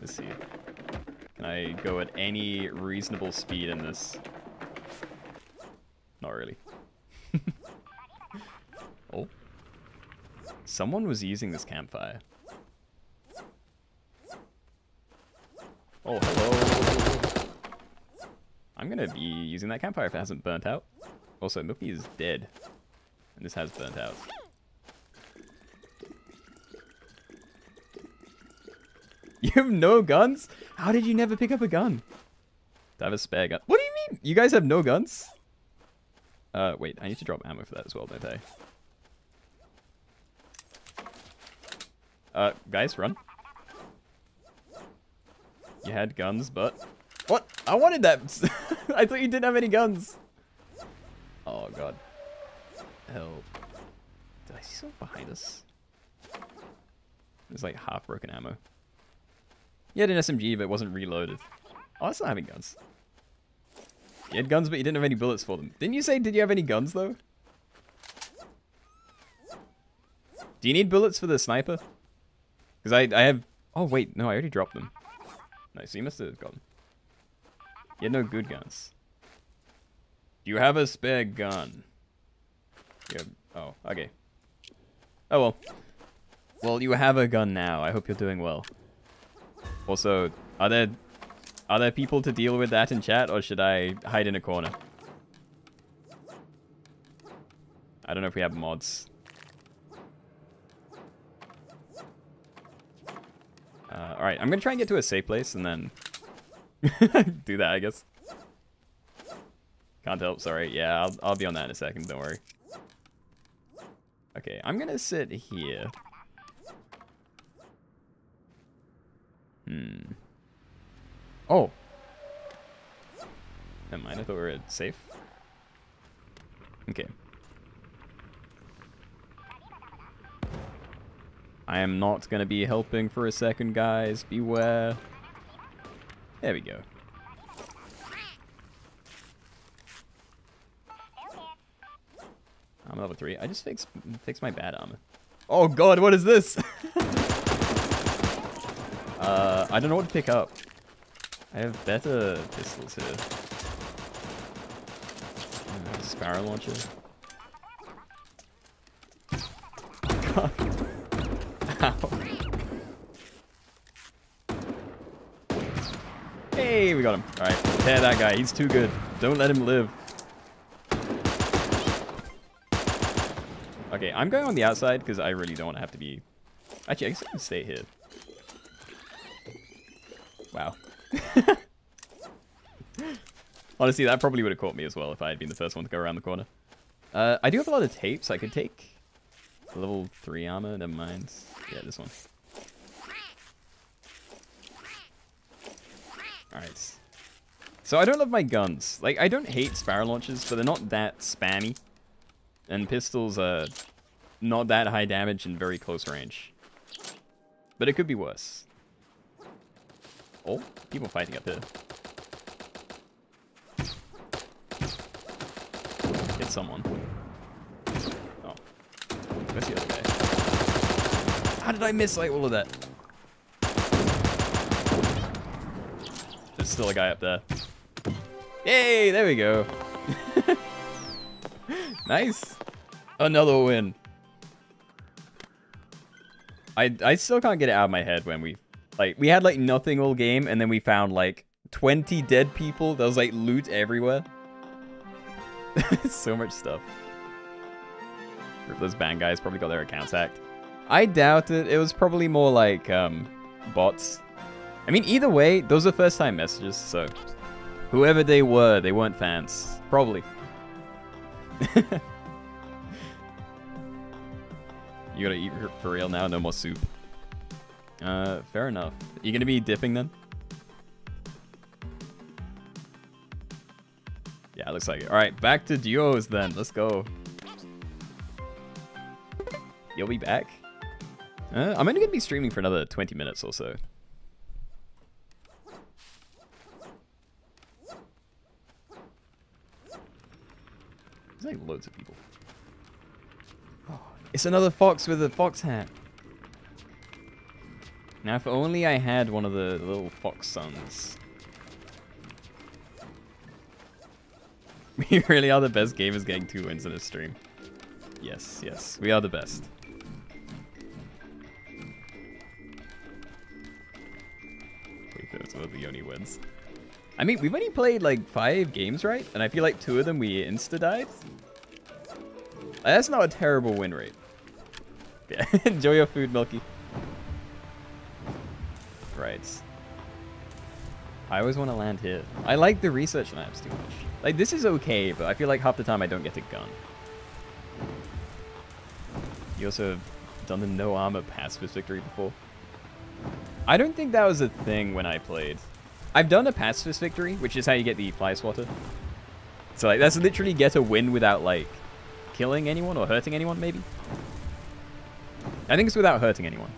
Let's see. Can I go at any reasonable speed in this? Not really. Oh. Someone was using this campfire. Oh, hello. I'm going to be using that campfire if it hasn't burnt out. Also, Milky is dead. And this has burnt out. You have no guns? How did you never pick up a gun? Do I have a spare gun? What do you mean? You guys have no guns? Uh, wait, I need to drop ammo for that as well, don't I? Uh, guys, run. You had guns, but... What? I wanted that! I thought you didn't have any guns! Oh, God. Help. Did I see someone behind us? There's like half-broken ammo. You had an S M G, but it wasn't reloaded. Oh, that's not having guns. You had guns, but you didn't have any bullets for them. Didn't you say, did you have any guns, though? Do you need bullets for the sniper? Because I, I have... Oh, wait. No, I already dropped them. Nice. So you must have got them. You had no good guns. Do you have a spare gun? You have... Oh, okay. Oh, well. Well, you have a gun now. I hope you're doing well. Also, are there are there people to deal with that in chat, or should I hide in a corner? I don't know if we have mods. Uh, all right, I'm gonna try and get to a safe place and then do that, I guess. Can't help. Sorry. Yeah, I'll I'll be on that in a second. Don't worry. Okay, I'm gonna sit here. Hmm. Oh. Never mind, I thought we were safe. Okay. I am not going to be helping for a second, guys. Beware. There we go. I'm level three. I just fixed, fixed my bad armor. Oh god, what is this? uh, I don't know what to pick up. I have better pistols here. Uh, Sparrow launcher. God. Hey, we got him. All right, tear that guy. He's too good. Don't let him live. Okay, I'm going on the outside because I really don't want to have to be... Actually, I guess I can stay here. Wow. Honestly, that probably would have caught me as well if I had been the first one to go around the corner. Uh, I do have a lot of tapes. I could take level three armor. Never mind. Yeah, this one. Alright. So I don't love my guns. Like, I don't hate sparrow launchers, but they're not that spammy. And pistols are not that high damage and very close range. But it could be worse. Oh, people fighting up here. Hit someone. Oh. Where's the other guy? How did I miss, like, all of that? There's still a guy up there. Yay, there we go. Nice. Another win. I I still can't get it out of my head when we, like, we had like nothing all game and then we found like twenty dead people. There was like loot everywhere. So much stuff. Those band guys probably got their accounts hacked. I doubt it. It was probably more like um, bots. I mean, either way, those are first-time messages, so whoever they were, they weren't fans. Probably. You gotta eat for real now, no more soup. Uh, fair enough. You gonna be dipping then? Yeah, looks like it. Alright, back to duos then. Let's go. You'll be back? Uh, I'm only gonna be streaming for another twenty minutes or so. There's like loads of people. Oh, it's another fox with a fox hat. Now if only I had one of the little fox sons. We really are the best gamers getting two wins in a stream. Yes, yes, we are the best. Wait, those were the only wins. I mean, we've only played like five games, right? And I feel like two of them we insta-died. That's not a terrible win rate. Yeah. Enjoy your food, Milky. Right. I always want to land here. I like the research maps too much. Like, this is okay, but I feel like half the time I don't get to gun. You also have done the no armor pacifist victory before. I don't think that was a thing when I played. I've done a pacifist victory, which is how you get the fly swatter. So like that's literally get a win without like killing anyone or hurting anyone, maybe. I think it's without hurting anyone.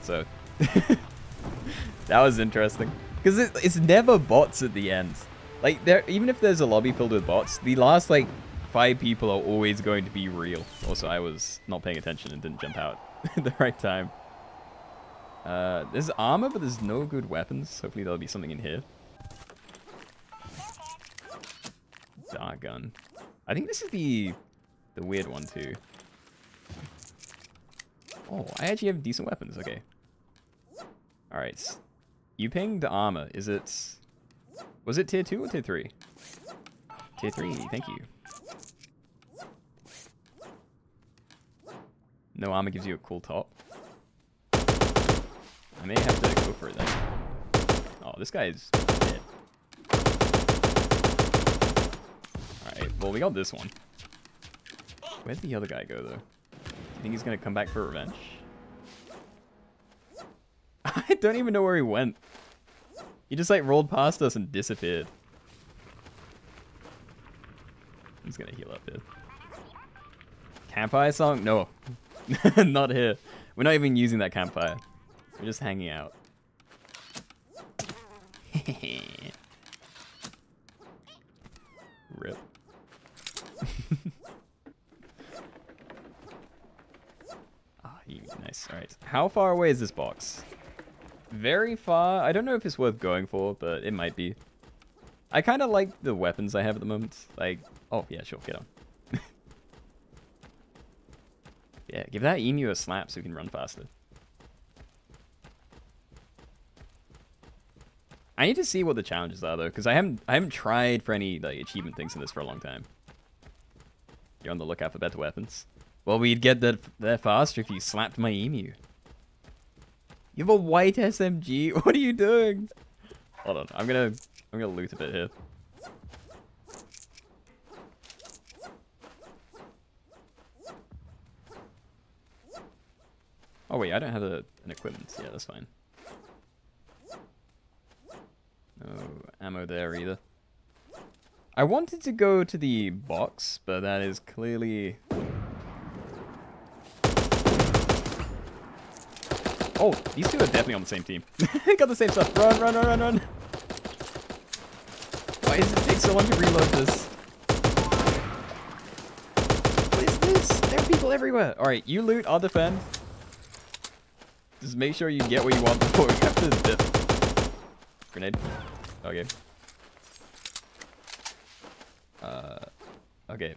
So that was interesting because it, it's never bots at the end. Like there, even if there's a lobby filled with bots, the last like five people are always going to be real. Also, I was not paying attention and didn't jump out at the right time. Uh, there's armor, but there's no good weapons. Hopefully there'll be something in here. Dark gun. I think this is the the weird one too. Oh, I actually have decent weapons. Okay. All right. You pinged armor. Is it? Was it tier two or tier three? Tier three. Thank you. No armor gives you a cool top. I may have to go for it then. Oh, this guy is dead. Alright, well, we got this one. Where'd the other guy go, though? You think he's going to come back for revenge? I don't even know where he went. He just, like, rolled past us and disappeared. He's gonna heal up, dude. Campfire song? No. Not here. We're not even using that campfire. We're just hanging out. Rip. Ah, nice. Alright. How far away is this box? Very far. I don't know if it's worth going for, but it might be. I kind of like the weapons I have at the moment. Like, oh, yeah, sure, get on. Yeah, give that emu a slap so we can run faster. I need to see what the challenges are, though, because I haven't, I haven't tried for any like achievement things in this for a long time. You're on the lookout for better weapons. Well, we'd get that there faster if you slapped my emu. You have a white S M G? What are you doing? Hold on, I'm gonna... I'm gonna loot a bit here. Oh wait, I don't have a, an equipment. Yeah, that's fine. No ammo there either. I wanted to go to the box, but that is clearly... Oh, these two are definitely on the same team. They got the same stuff. Run, run, run, run, run. Why does it take so long to reload this? What is this? There are people everywhere. Alright, you loot, I'll defend. Just make sure you get what you want before we have to dip. Grenade. Okay. Uh, okay.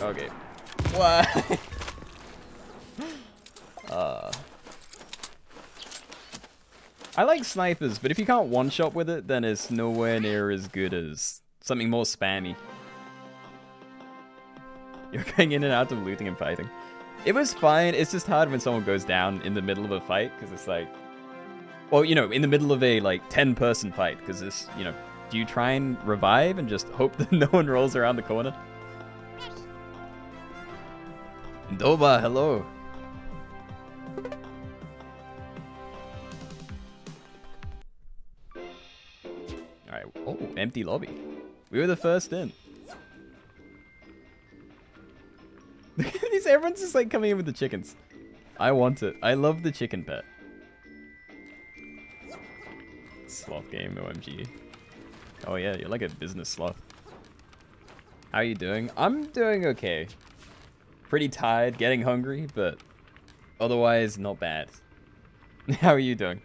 Okay. What? uh... I like snipers, but if you can't one-shot with it, then it's nowhere near as good as something more spammy. You're going in and out of looting and fighting. It was fine, it's just hard when someone goes down in the middle of a fight, because it's like... Well, you know, in the middle of a, like, ten-person fight, because it's, you know... Do you try and revive and just hope that no one rolls around the corner? Doba, hello! Oh, empty lobby. We were the first in. Everyone's just like coming in with the chickens. I want it. I love the chicken pet. Sloth game, O M G. Oh yeah, you're like a business sloth. How are you doing? I'm doing okay. Pretty tired, getting hungry, but otherwise not bad. How are you doing?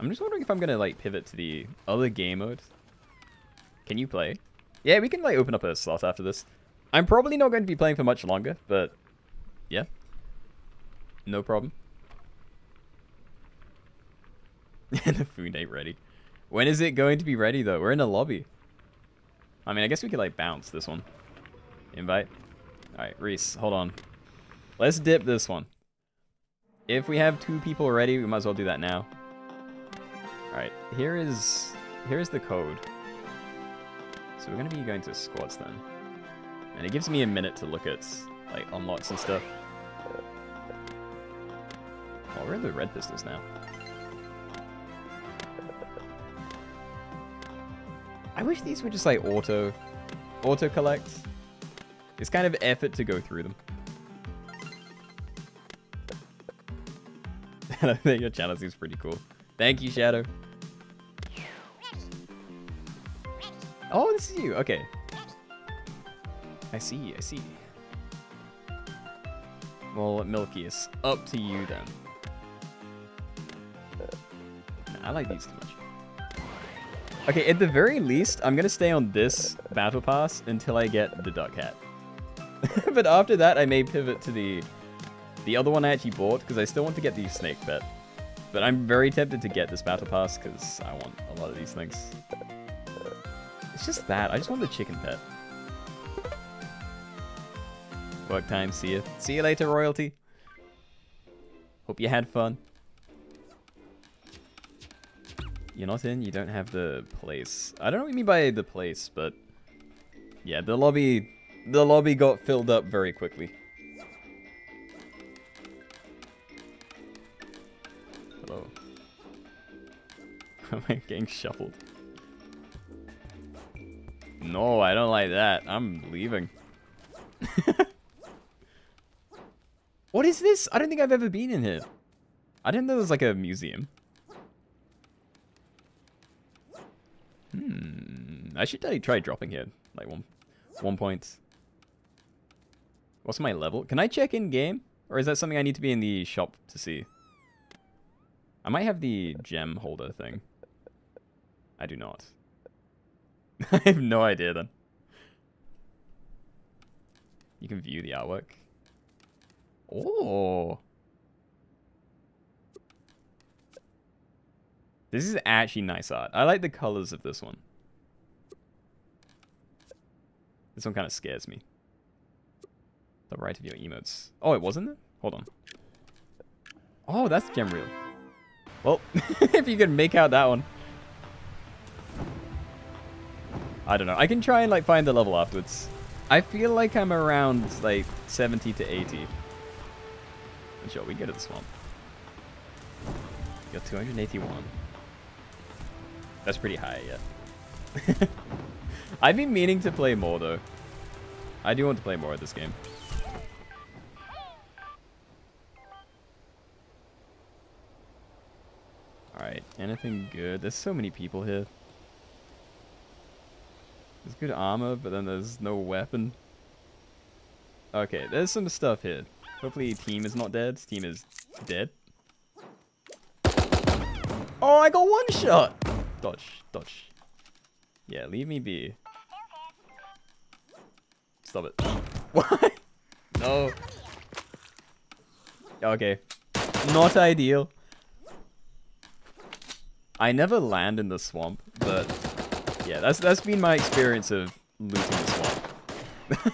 I'm just wondering if I'm gonna like pivot to the other game mode. Can you play? Yeah, we can like open up a slot after this. I'm probably not going to be playing for much longer, but yeah, no problem. The food ain't ready. When is it going to be ready though? We're in a lobby. I mean, I guess we could like bounce this one. Invite. All right, Reese, hold on. Let's dip this one. If we have two people already, we might as well do that now. Alright, here is here is the code. So we're gonna be going to squads then. And it gives me a minute to look at like unlocks and stuff. Oh, we're in the red pistols now. I wish these were just like auto auto collect. It's kind of effort to go through them. I think your channel seems pretty cool. Thank you, Shadow. Oh, this is you. Okay. I see, I see. Well, Milky, it's up to you then. Nah, I like these too much. Okay, at the very least, I'm going to stay on this battle pass until I get the duck hat. But after that, I may pivot to the, the other one I actually bought because I still want to get the snake pet. But I'm very tempted to get this battle pass because I want a lot of these things. It's just that. I just want the chicken pet. Work time. See ya. See you later, royalty. Hope you had fun. You're not in. You don't have the place. I don't know what you mean by the place, but... Yeah, the lobby... The lobby got filled up very quickly. low. Am I getting shuffled? No, I don't like that. I'm leaving. What is this? I don't think I've ever been in here. I didn't know there was like a museum. Hmm. I should try dropping here. Like one, one point. What's my level? Can I check in game? Or is that something I need to be in the shop to see? I might have the gem holder thing. I do not. I have no idea then. You can view the artwork. Oh. This is actually nice art. I like the colors of this one. This one kind of scares me. The right of your emotes. Oh, it wasn't it? Hold on. Oh, that's gem reel. Well, if you can make out that one. I don't know. I can try and like find the level afterwards. I feel like I'm around like seventy to eighty. Sure, we go to the swamp. Got two hundred eighty-one. That's pretty high, yeah. I've been meaning to play more though. I do want to play more of this game. Alright, anything good? There's so many people here. There's good armor, but then there's no weapon. Okay, there's some stuff here. Hopefully team is not dead. Team is dead. Oh, I got one shot! Dodge, dodge. Yeah, leave me be. Stop it. What? No. Okay. Not ideal. I never land in the swamp, but yeah, that's that's been my experience of looting the swamp.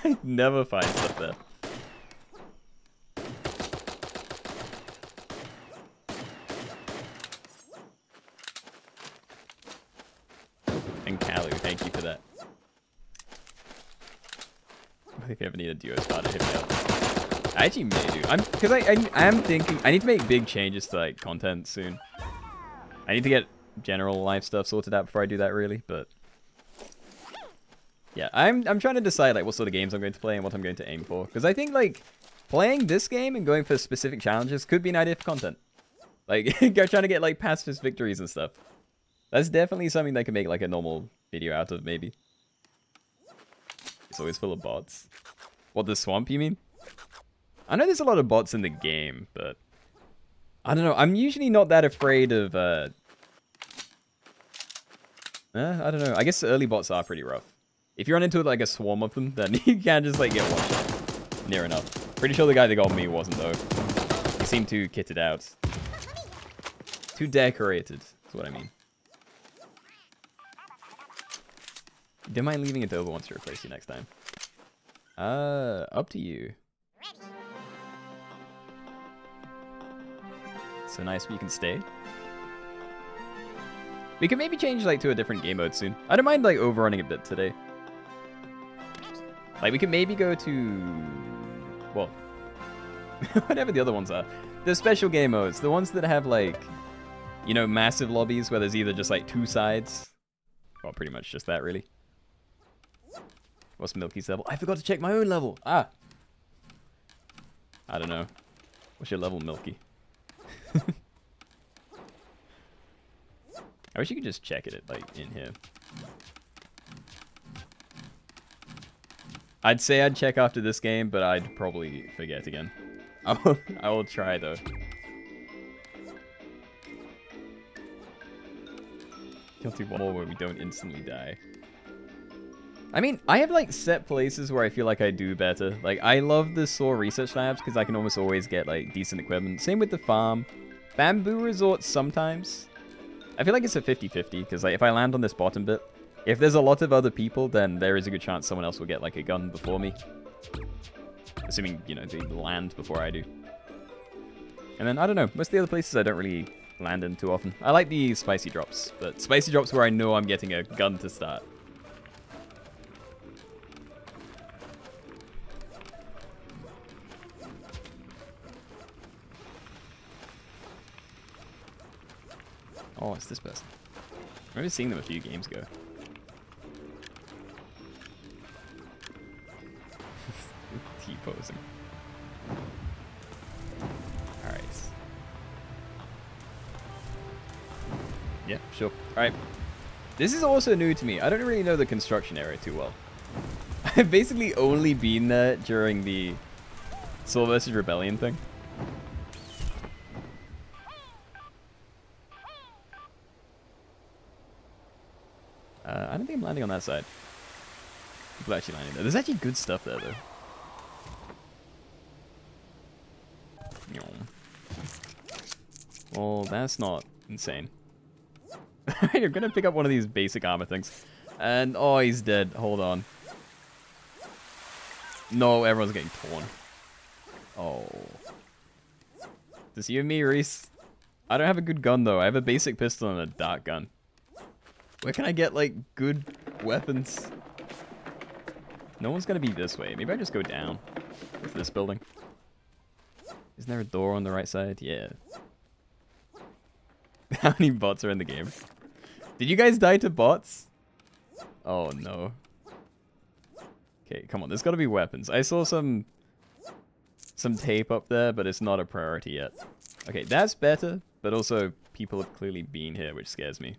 I never find stuff there. If you ever need a duo star to hit me up, I actually may do. I'm because I, I I am thinking I need to make big changes to like content soon. I need to get general life stuff sorted out before I do that really, but yeah, I'm I'm trying to decide like what sort of games I'm going to play and what I'm going to aim for, because I think like playing this game and going for specific challenges could be an idea for content. Like trying to get like pacifist victories and stuff. That's definitely something they could make like a normal video out of maybe. It's always full of bots. What, the swamp, you mean? I know there's a lot of bots in the game, but I don't know. I'm usually not that afraid of... Uh... Eh, I don't know. I guess the early bots are pretty rough. If you run into like a swarm of them, then you can just like get one shot. Near enough. Pretty sure the guy that got me wasn't, though. He seemed too kitted out. Too decorated, is what I mean. Don't mind leaving it to Overwatch to replace you next time. Uh, up to you. Ready. So nice we can stay. We could maybe change like to a different game mode soon. I don't mind like overrunning a bit today. Like we could maybe go to, well, whatever the other ones are. The special game modes, the ones that have like, you know, massive lobbies where there's either just like two sides. Well, pretty much just that really. What's Milky's level? I forgot to check my own level. Ah. I don't know. What's your level, Milky? I wish you could just check it, like, in here. I'd say I'd check after this game, but I'd probably forget again. I will, I will try, though. Guilty War where we don't instantly die. I mean, I have like set places where I feel like I do better. Like I love the Saw Research Labs because I can almost always get like decent equipment. Same with the farm. Bamboo Resort sometimes. I feel like it's a fifty fifty because like if I land on this bottom bit, if there's a lot of other people, then there is a good chance someone else will get like a gun before me. Assuming, you know, they land before I do. And then I don't know, most of the other places I don't really land in too often. I like the spicy drops, but spicy drops where I know I'm getting a gun to start. Oh, it's this person. I remember seeing them a few games ago. T-posing. Alright. Yeah, sure. Alright. This is also new to me. I don't really know the construction area too well. I've basically only been there during the Soul versus. Rebellion thing. Uh, I don't think I'm landing on that side. People are actually landing there. There's actually good stuff there, though. Well, that's not insane. Alright, I'm gonna pick up one of these basic armor things. And, oh, he's dead. Hold on. No, everyone's getting torn. Oh. Just you and me, Reese. I don't have a good gun, though. I have a basic pistol and a dart gun. Where can I get, like, good weapons? No one's gonna be this way. Maybe I just go down with this building. Isn't there a door on the right side? Yeah. How many bots are in the game? Did you guys die to bots? Oh, no. Okay, come on. There's got to be weapons. I saw some some tape up there, but it's not a priority yet. Okay, that's better, but also people have clearly been here, which scares me.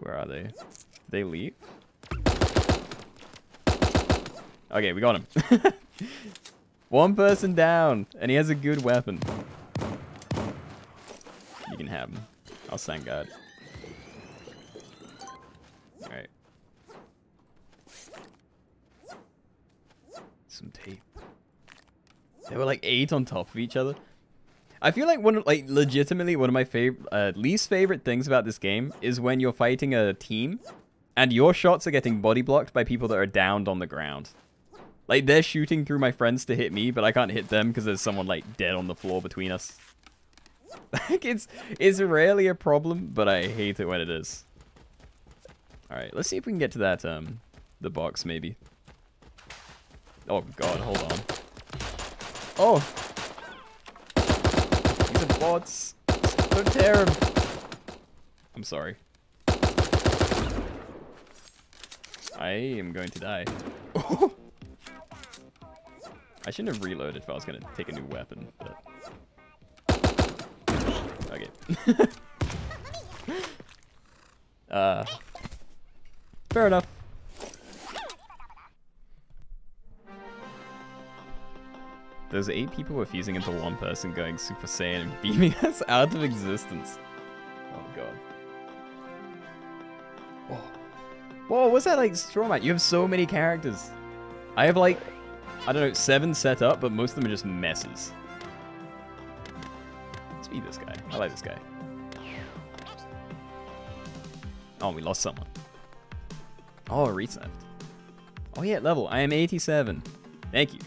Where are they? Did they leave? Okay, we got him. One person down, and he has a good weapon. You can have him. I'll stand guard. Alright. Some tape. There were like eight on top of each other. I feel like one of, like, legitimately one of my favorite, uh, least favorite things about this game is when you're fighting a team and your shots are getting body blocked by people that are downed on the ground. Like, they're shooting through my friends to hit me, but I can't hit them because there's someone, like, dead on the floor between us. Like, it's, it's rarely a problem, but I hate it when it is. Alright, let's see if we can get to that, um, the box, maybe. Oh, God, hold on. Oh! These are bots! Don't tear him! I'm sorry. I am going to die. Oh! I shouldn't have reloaded if I was going to take a new weapon, but... Okay. uh, fair enough. Those eight people were fusing into one person going Super Saiyan and beaming us out of existence. Oh, God. Whoa. Whoa, what's that, like, straw man? You have so many characters. I have, like, I don't know, seven set up, but most of them are just messes. Be this guy. I like this guy. Oh, we lost someone. Oh, resaved. Oh yeah, level. I am eighty-seven. Thank you.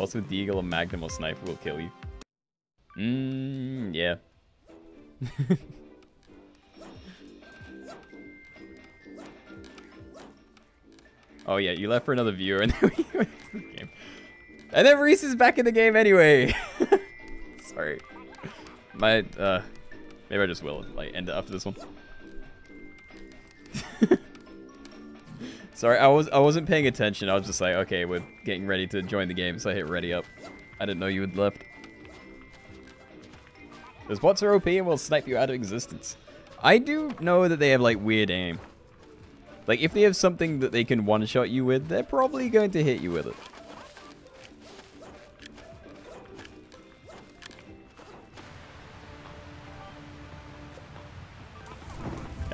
Also, Deagle, a Magnum, or Sniper will kill you. Mmm, yeah. Oh yeah, you left for another viewer and then we went to the game. And then Reese is back in the game anyway. Sorry. My, uh, maybe I just will, like, end it after this one. Sorry, I, was, I wasn't paying attention. I was just like, okay, we're getting ready to join the game, so I hit ready up. I didn't know you had left. Those bots are O P and will snipe you out of existence. I do know that they have, like, weird aim. Like, if they have something that they can one-shot you with, they're probably going to hit you with it.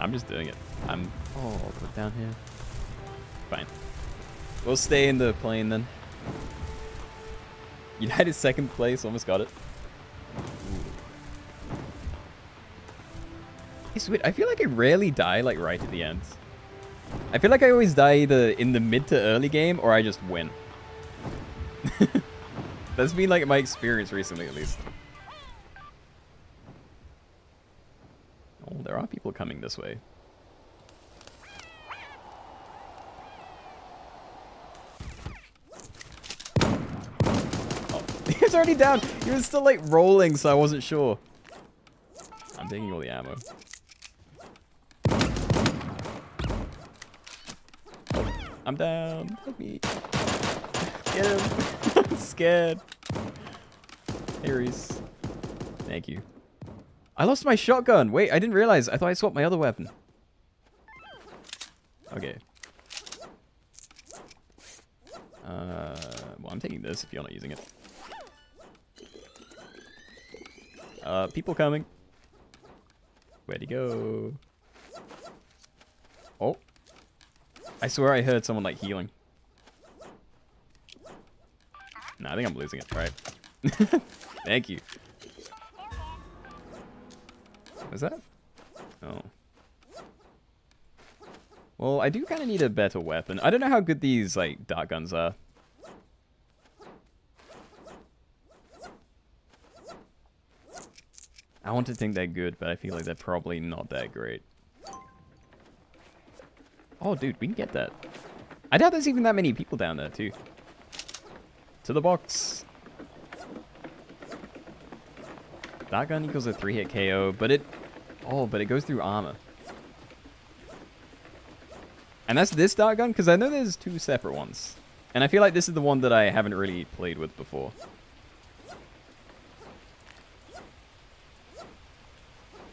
I'm just doing it. I'm... Oh, I'll put down here. Fine. We'll stay in the plane then. United second place. Almost got it. Ooh. It's weird. I feel like I rarely die, like, right at the end. I feel like I always die either in the mid to early game or I just win. That's been, like, my experience recently, at least. There are people coming this way. was already down. He was still like rolling, so I wasn't sure. I'm taking all the ammo. I'm down. Help me. Get him. I'm scared. Ares. Thank you. I lost my shotgun. Wait, I didn't realize. I thought I swapped my other weapon. Okay. Uh, well, I'm taking this if you're not using it. Uh, people coming. Where'd he go? Oh. I swear I heard someone, like, healing. Nah, I think I'm losing it. All right. Thank you. Was that? Oh. Well, I do kind of need a better weapon. I don't know how good these, like, dart guns are. I want to think they're good, but I feel like they're probably not that great. Oh, dude, we can get that. I doubt there's even that many people down there, too. To the box. That gun equals a three-hit K O, but it... Oh, but it goes through armor. And that's this dart gun, because I know there's two separate ones. And I feel like this is the one that I haven't really played with before.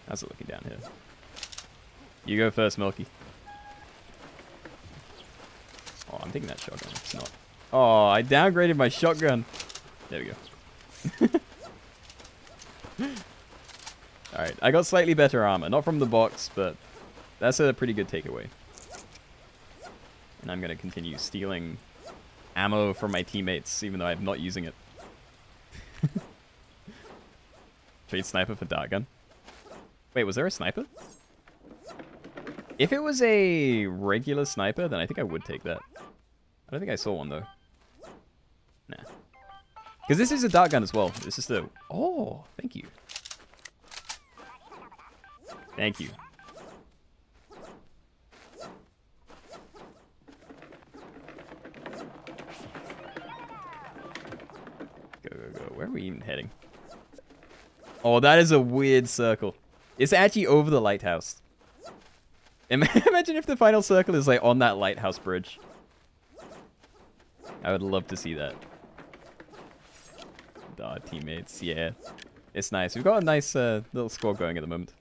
How's it looking down here? You go first, Milky. Oh, I'm taking that shotgun. It's not. Oh, I downgraded my shotgun. There we go. Alright, I got slightly better armor. Not from the box, but that's a pretty good takeaway. And I'm going to continue stealing ammo from my teammates, even though I'm not using it. Trade sniper for dart gun. Wait, was there a sniper? If it was a regular sniper, then I think I would take that. I don't think I saw one, though. Nah. Because this is a dart gun as well. It's just a... Oh, thank you. Thank you. Where are we even heading? Oh, that is a weird circle. It's actually over the lighthouse. Imagine if the final circle is like on that lighthouse bridge. I would love to see that. Our teammates, yeah. It's nice. We've got a nice uh, little score going at the moment.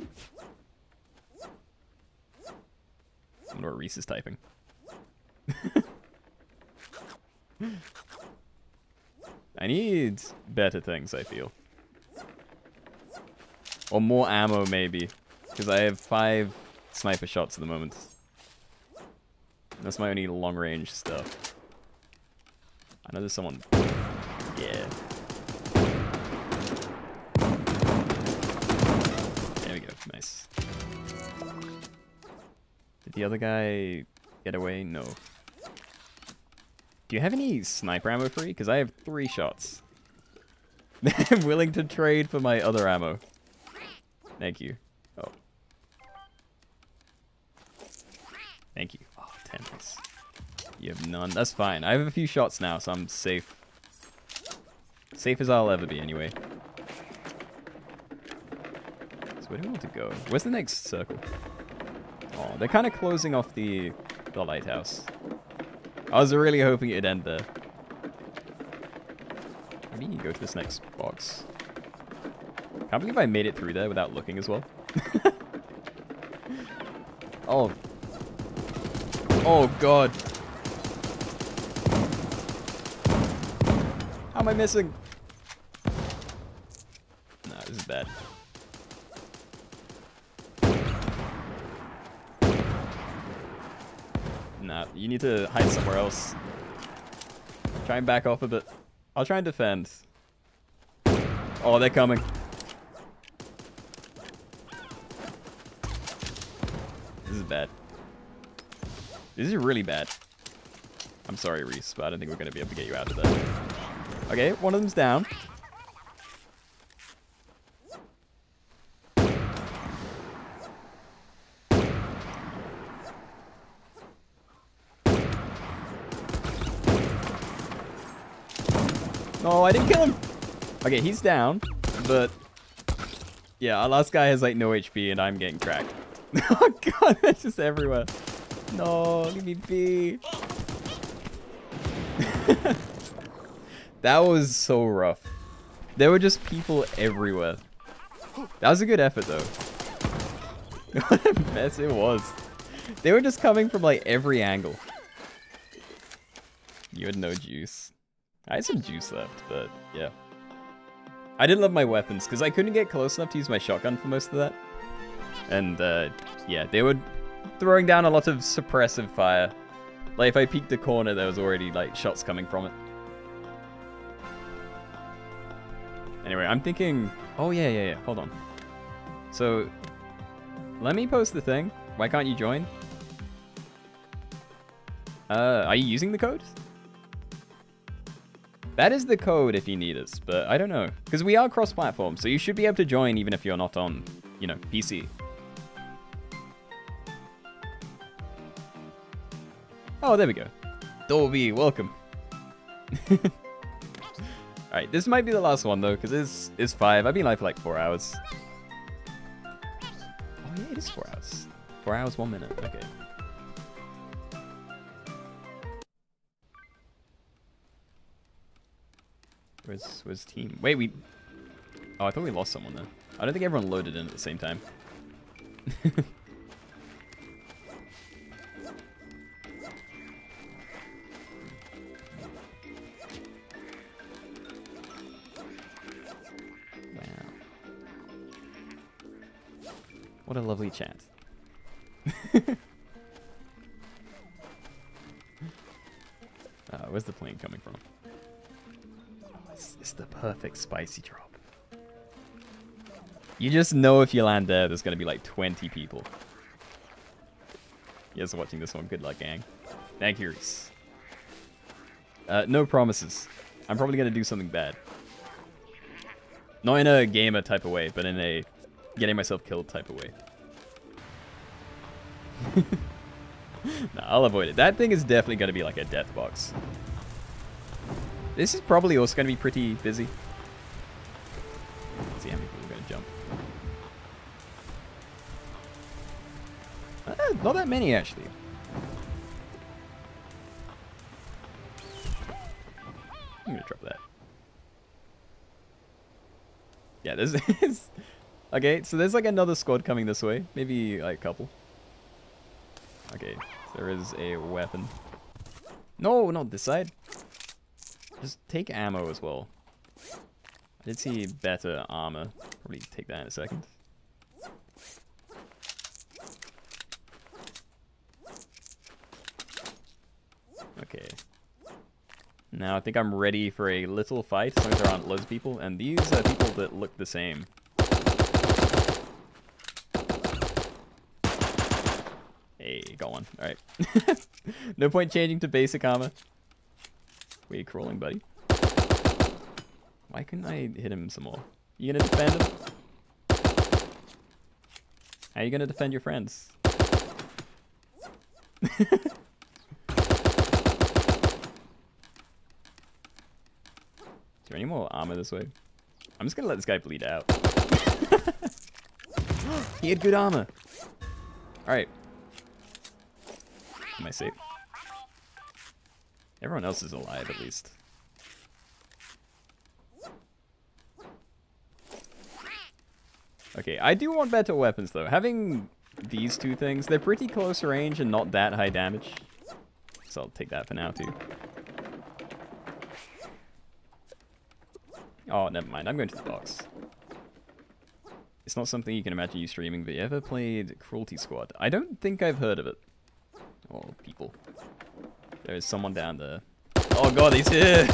I wonder what Reese is typing. I need better things, I feel. Or more ammo, maybe. Because I have five sniper shots at the moment. That's my only long-range stuff. I know there's someone... Yeah. There we go. Nice. Did the other guy get away? No. Do you have any sniper ammo free? Because I have three shots. I'm willing to trade for my other ammo. Thank you. Oh. Thank you. Oh, tennis. You have none. That's fine. I have a few shots now, so I'm safe. Safe as I'll ever be, anyway. So where do we want to go? Where's the next circle? Oh, they're kind of closing off the, the lighthouse. I was really hoping it'd end there. Maybe you can go to this next box. Can't believe I made it through there without looking as well. Oh. Oh, God. How am I missing? Nah, this is bad. Nah, you need to hide somewhere else. Try and back off a bit. I'll try and defend. Oh, they're coming. This is bad. This is really bad. I'm sorry, Reese, but I don't think we're going to be able to get you out of there. Okay, one of them's down. No, I didn't kill him. Okay, he's down, but yeah, our last guy has like no H P and I'm getting cracked. Oh god, that's just everywhere. No, leave me be. That was so rough. There were just people everywhere. That was a good effort though. What a mess it was. They were just coming from like every angle. You had no juice. I had some juice left, but yeah. I didn't love my weapons because I couldn't get close enough to use my shotgun for most of that. And uh, yeah, they were throwing down a lot of suppressive fire. Like if I peeked the corner, there was already like shots coming from it. Anyway, I'm thinking, oh yeah, yeah, yeah, hold on. So let me post the thing. Why can't you join? Uh, are you using the code? That is the code if you need us, but I don't know. Because we are cross-platform, so you should be able to join even if you're not on, you know, P C. Oh, there we go. Dolby, welcome. Alright, this might be the last one though, because it's, it's five. I've been live for like four hours. Oh yeah, it is four hours. Four hours, one minute, okay. Where's, where's team? Wait, we... Oh, I thought we lost someone there. I don't think everyone loaded in at the same time. Wow. What a lovely chat. uh, where's the plane coming from? It's the perfect spicy drop. You just know if you land there, there's going to be like twenty people. You guys are watching this one. Good luck, gang. Thank you, Reese. Uh, no promises. I'm probably going to do something bad. Not in a gamer type of way, but in a getting myself killed type of way. Nah, I'll avoid it. That thing is definitely going to be like a death box. This is probably also going to be pretty busy. Let's see how many people are going to jump. Ah, not that many, actually. I'm going to drop that. Yeah, this is... Okay, so there's like another squad coming this way. Maybe like a couple. Okay, so there is a weapon. No, not this side. Just take ammo as well. I did see better armor. Probably take that in a second. Okay. Now I think I'm ready for a little fight as long as there aren't loads of people. And these are people that look the same. Hey, got one. Alright. No point changing to basic armor. Where are you crawling, buddy? Why couldn't I hit him some more? You gonna defend him? How are you gonna defend your friends? Is there any more armor this way? I'm just gonna let this guy bleed out. He had good armor. Alright. Am I safe? Everyone else is alive, at least. Okay, I do want better weapons, though. Having these two things, they're pretty close range and not that high damage. So I'll take that for now, too. Oh, never mind. I'm going to the box. It's not something you can imagine you streaming, but you ever played Cruelty Squad? I don't think I've heard of it. Oh, people. There is someone down there. Oh god, he's here!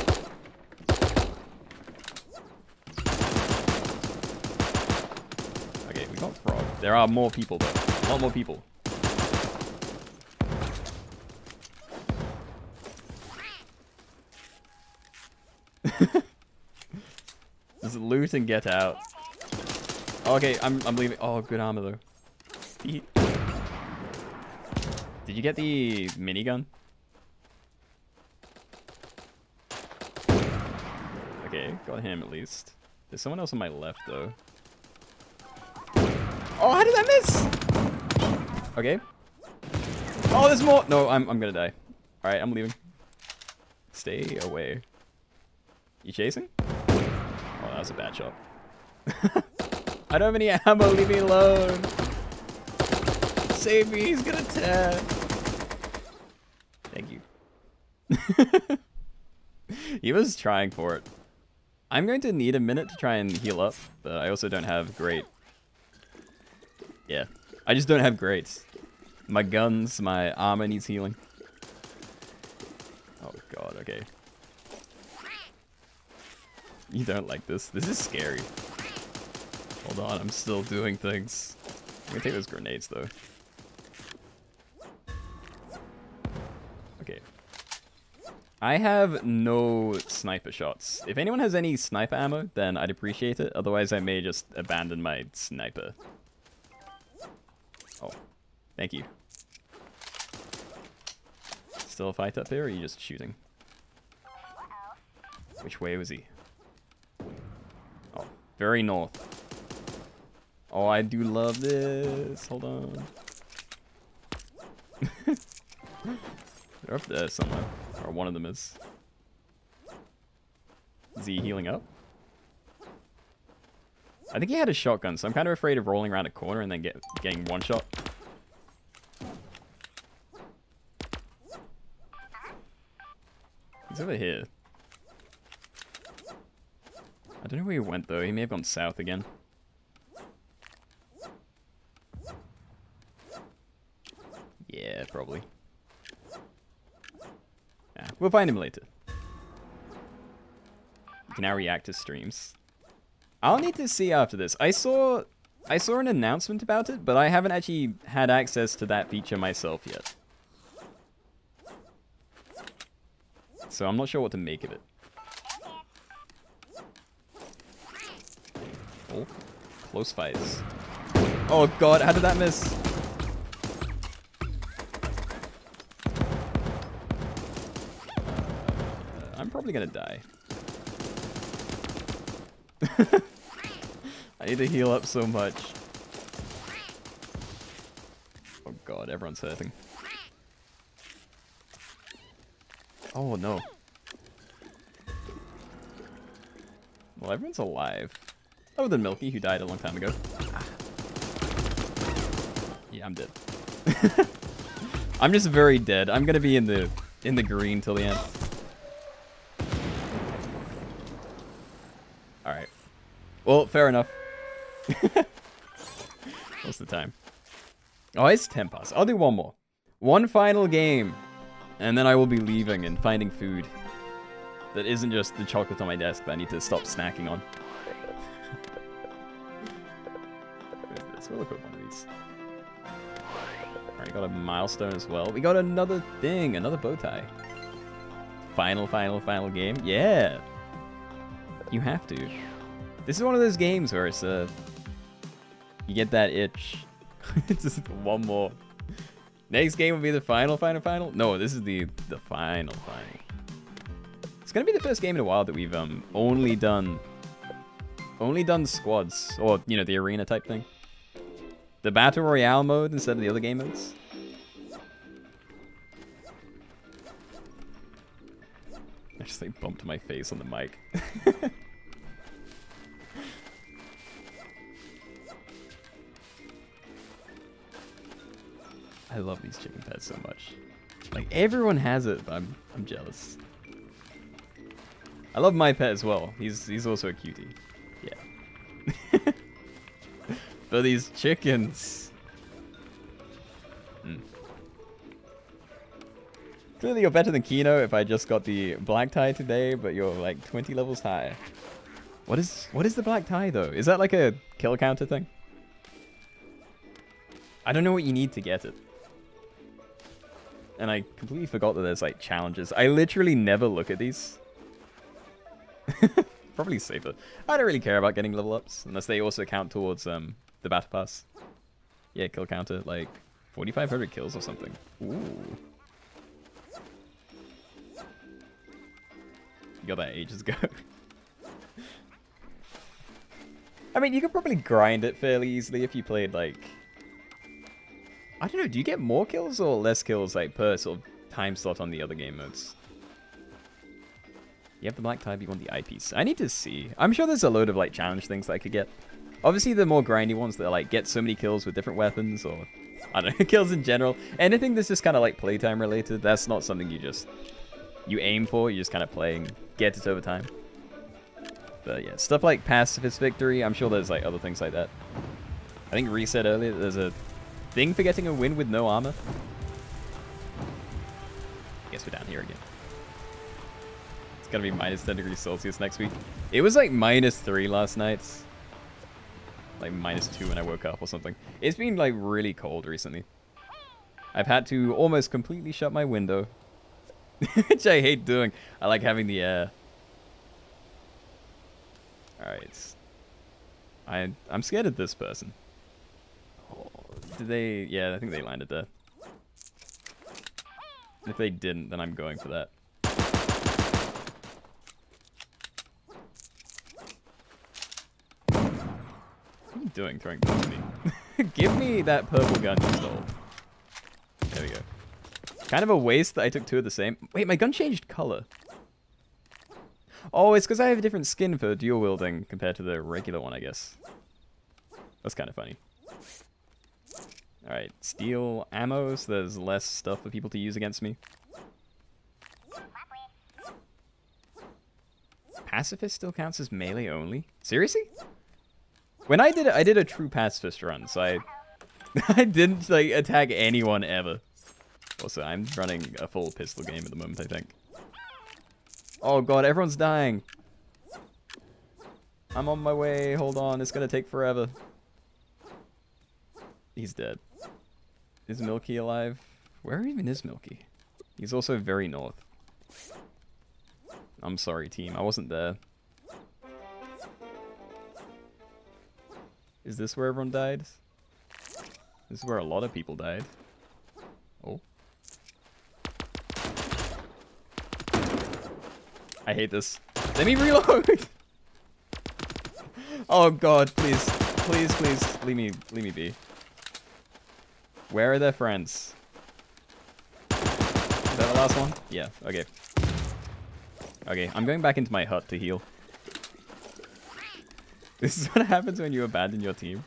Okay, we got frog. There are more people though. A lot more people. Just loot and get out. Okay, I'm I'm leaving. Oh, good armor though. Did you get the minigun? Okay, got him at least. There's someone else on my left though. Oh, how did I miss? Okay. Oh, there's more. No, I'm I'm gonna die. All right, I'm leaving. Stay away. You chasing? Oh, that was a bad shot. I don't have any ammo. Leave me alone. Save me. He's gonna tear. Thank you. He was trying for it. I'm going to need a minute to try and heal up, but I also don't have great. Yeah, I just don't have greats. My guns, my armor needs healing. Oh god, okay. You don't like this. This is scary. Hold on, I'm still doing things. I'm gonna take those grenades though. Okay. I have no sniper shots. If anyone has any sniper ammo, then I'd appreciate it. Otherwise, I may just abandon my sniper. Oh, thank you. Still a fight up here, or are you just shooting? Which way was he? Oh, very north. Oh, I do love this. Hold on. They're up there somewhere. Or one of them is. Is he healing up? I think he had a shotgun, so I'm kind of afraid of rolling around a corner and then get, getting one shot. He's over here. I don't know where he went though. He may have gone south again. Yeah, probably. Nah, we'll find him later. You can now react to streams. I'll need to see after this. I saw I saw an announcement about it, but I haven't actually had access to that feature myself yet. So I'm not sure what to make of it. Oh, close fights. Oh god, how did that miss? Probably gonna die. I need to heal up so much. Oh god, everyone's hurting. Oh no. Well, everyone's alive. Other than Milky, who died a long time ago. Ah. Yeah, I'm dead. I'm just very dead. I'm gonna be in the in the green till the end. Well, fair enough. What's the time? Oh, it's ten past. I'll do one more. One final game. And then I will be leaving and finding food. That isn't just the chocolate on my desk that I need to stop snacking on. What is this? We'll look at one of these. Alright, got a milestone as well. We got another thing. Another bow tie. Final, final, final game. Yeah. You have to. This is one of those games where it's uh, you get that itch. It's just one more. Next game will be the final, final, final. No, this is the the final, final. It's gonna be the first game in a while that we've um only done, only done squads or you know the arena type thing, the battle royale mode instead of the other game modes. I just like bumped my face on the mic. I love these chicken pads so much. Like, everyone has it, but I'm, I'm jealous. I love my pet as well. He's he's also a cutie. Yeah. But these chickens. Mm. Clearly you're better than Kino if I just got the black tie today, but you're like twenty levels higher. What is, what is the black tie, though? Is that like a kill counter thing? I don't know what you need to get it. And I completely forgot that there's like challenges. I literally never look at these. Probably safer. I don't really care about getting level ups unless they also count towards um the battle pass. Yeah, kill counter like forty-five hundred kills or something. Ooh. You got that ages ago. I mean, you could probably grind it fairly easily if you played, like... I don't know, do you get more kills or less kills, like, per sort of time slot on the other game modes? You have the black type, you want the eyepiece. I need to see. I'm sure there's a load of, like, challenge things that I could get. Obviously, the more grindy ones that, like, get so many kills with different weapons or... I don't know, kills in general. Anything that's just kind of, like, playtime related, that's not something you just... You aim for, you just kind of play and get it over time. But yeah, stuff like Pacifist Victory, I'm sure there's like other things like that. I think Ree said earlier that there's a thing for getting a win with no armor. I guess we're down here again. It's gonna be minus ten degrees Celsius next week. It was like minus three last night. Like minus two when I woke up or something. It's been like really cold recently. I've had to almost completely shut my window. Which I hate doing. I like having the air. Alright. I, I'm scared of this person. Oh, did they... Yeah, I think they landed there. If they didn't, then I'm going for that. What are you doing throwing balls at me? Give me that purple gun you stole. There we go. Kind of a waste that I took two of the same. Wait, my gun changed color. Oh, it's because I have a different skin for dual wielding compared to the regular one, I guess. That's kind of funny. Alright, steal ammo, so there's less stuff for people to use against me. Pacifist still counts as melee only? Seriously? When I did it, I did a true pacifist run, so I, I didn't like attack anyone ever. Also, I'm running a full pistol game at the moment, I think. Oh god, everyone's dying. I'm on my way. Hold on, it's gonna take forever. He's dead. Is Milky alive? Where even is Milky? He's also very north. I'm sorry, team. I wasn't there. Is this where everyone died? This is where a lot of people died. Oh. I hate this. Let me reload! Oh god, please. Please, please. Leave me, leave me be. Where are their friends? Is that the last one? Yeah, okay. Okay, I'm going back into my hut to heal. This is what happens when you abandon your team.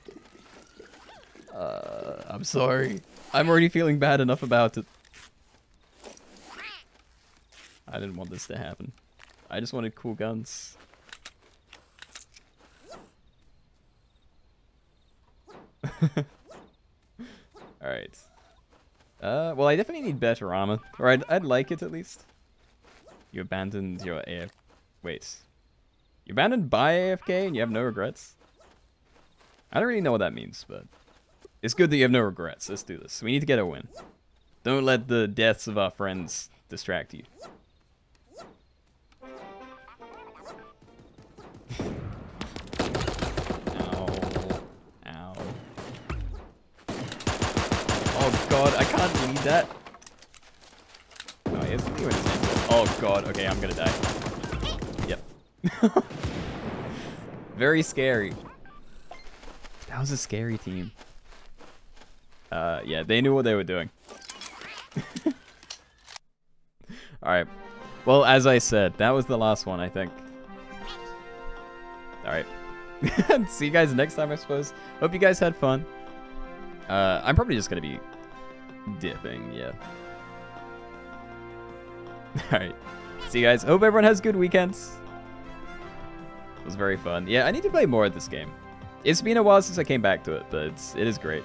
Uh, I'm sorry. I'm already feeling bad enough about it. I didn't want this to happen. I just wanted cool guns. Alright. Uh, well, I definitely need better armor. Or I'd, I'd like it, at least. You abandoned your A F K. Wait. You abandoned by A F K and you have no regrets? I don't really know what that means, but... It's good that you have no regrets. Let's do this. We need to get a win. Don't let the deaths of our friends distract you. Ow. Ow. Oh god, I can't lead that. Oh, here's the win. Oh god, okay, I'm gonna die. Yep. Very scary. That was a scary team. Uh, yeah, they knew what they were doing. Alright. Well, as I said, that was the last one, I think. Alright. See you guys next time, I suppose. Hope you guys had fun. Uh, I'm probably just going to be dipping, yeah. Alright. See you guys. Hope everyone has good weekends. It was very fun. Yeah, I need to play more of this game. It's been a while since I came back to it, but it's, it is great.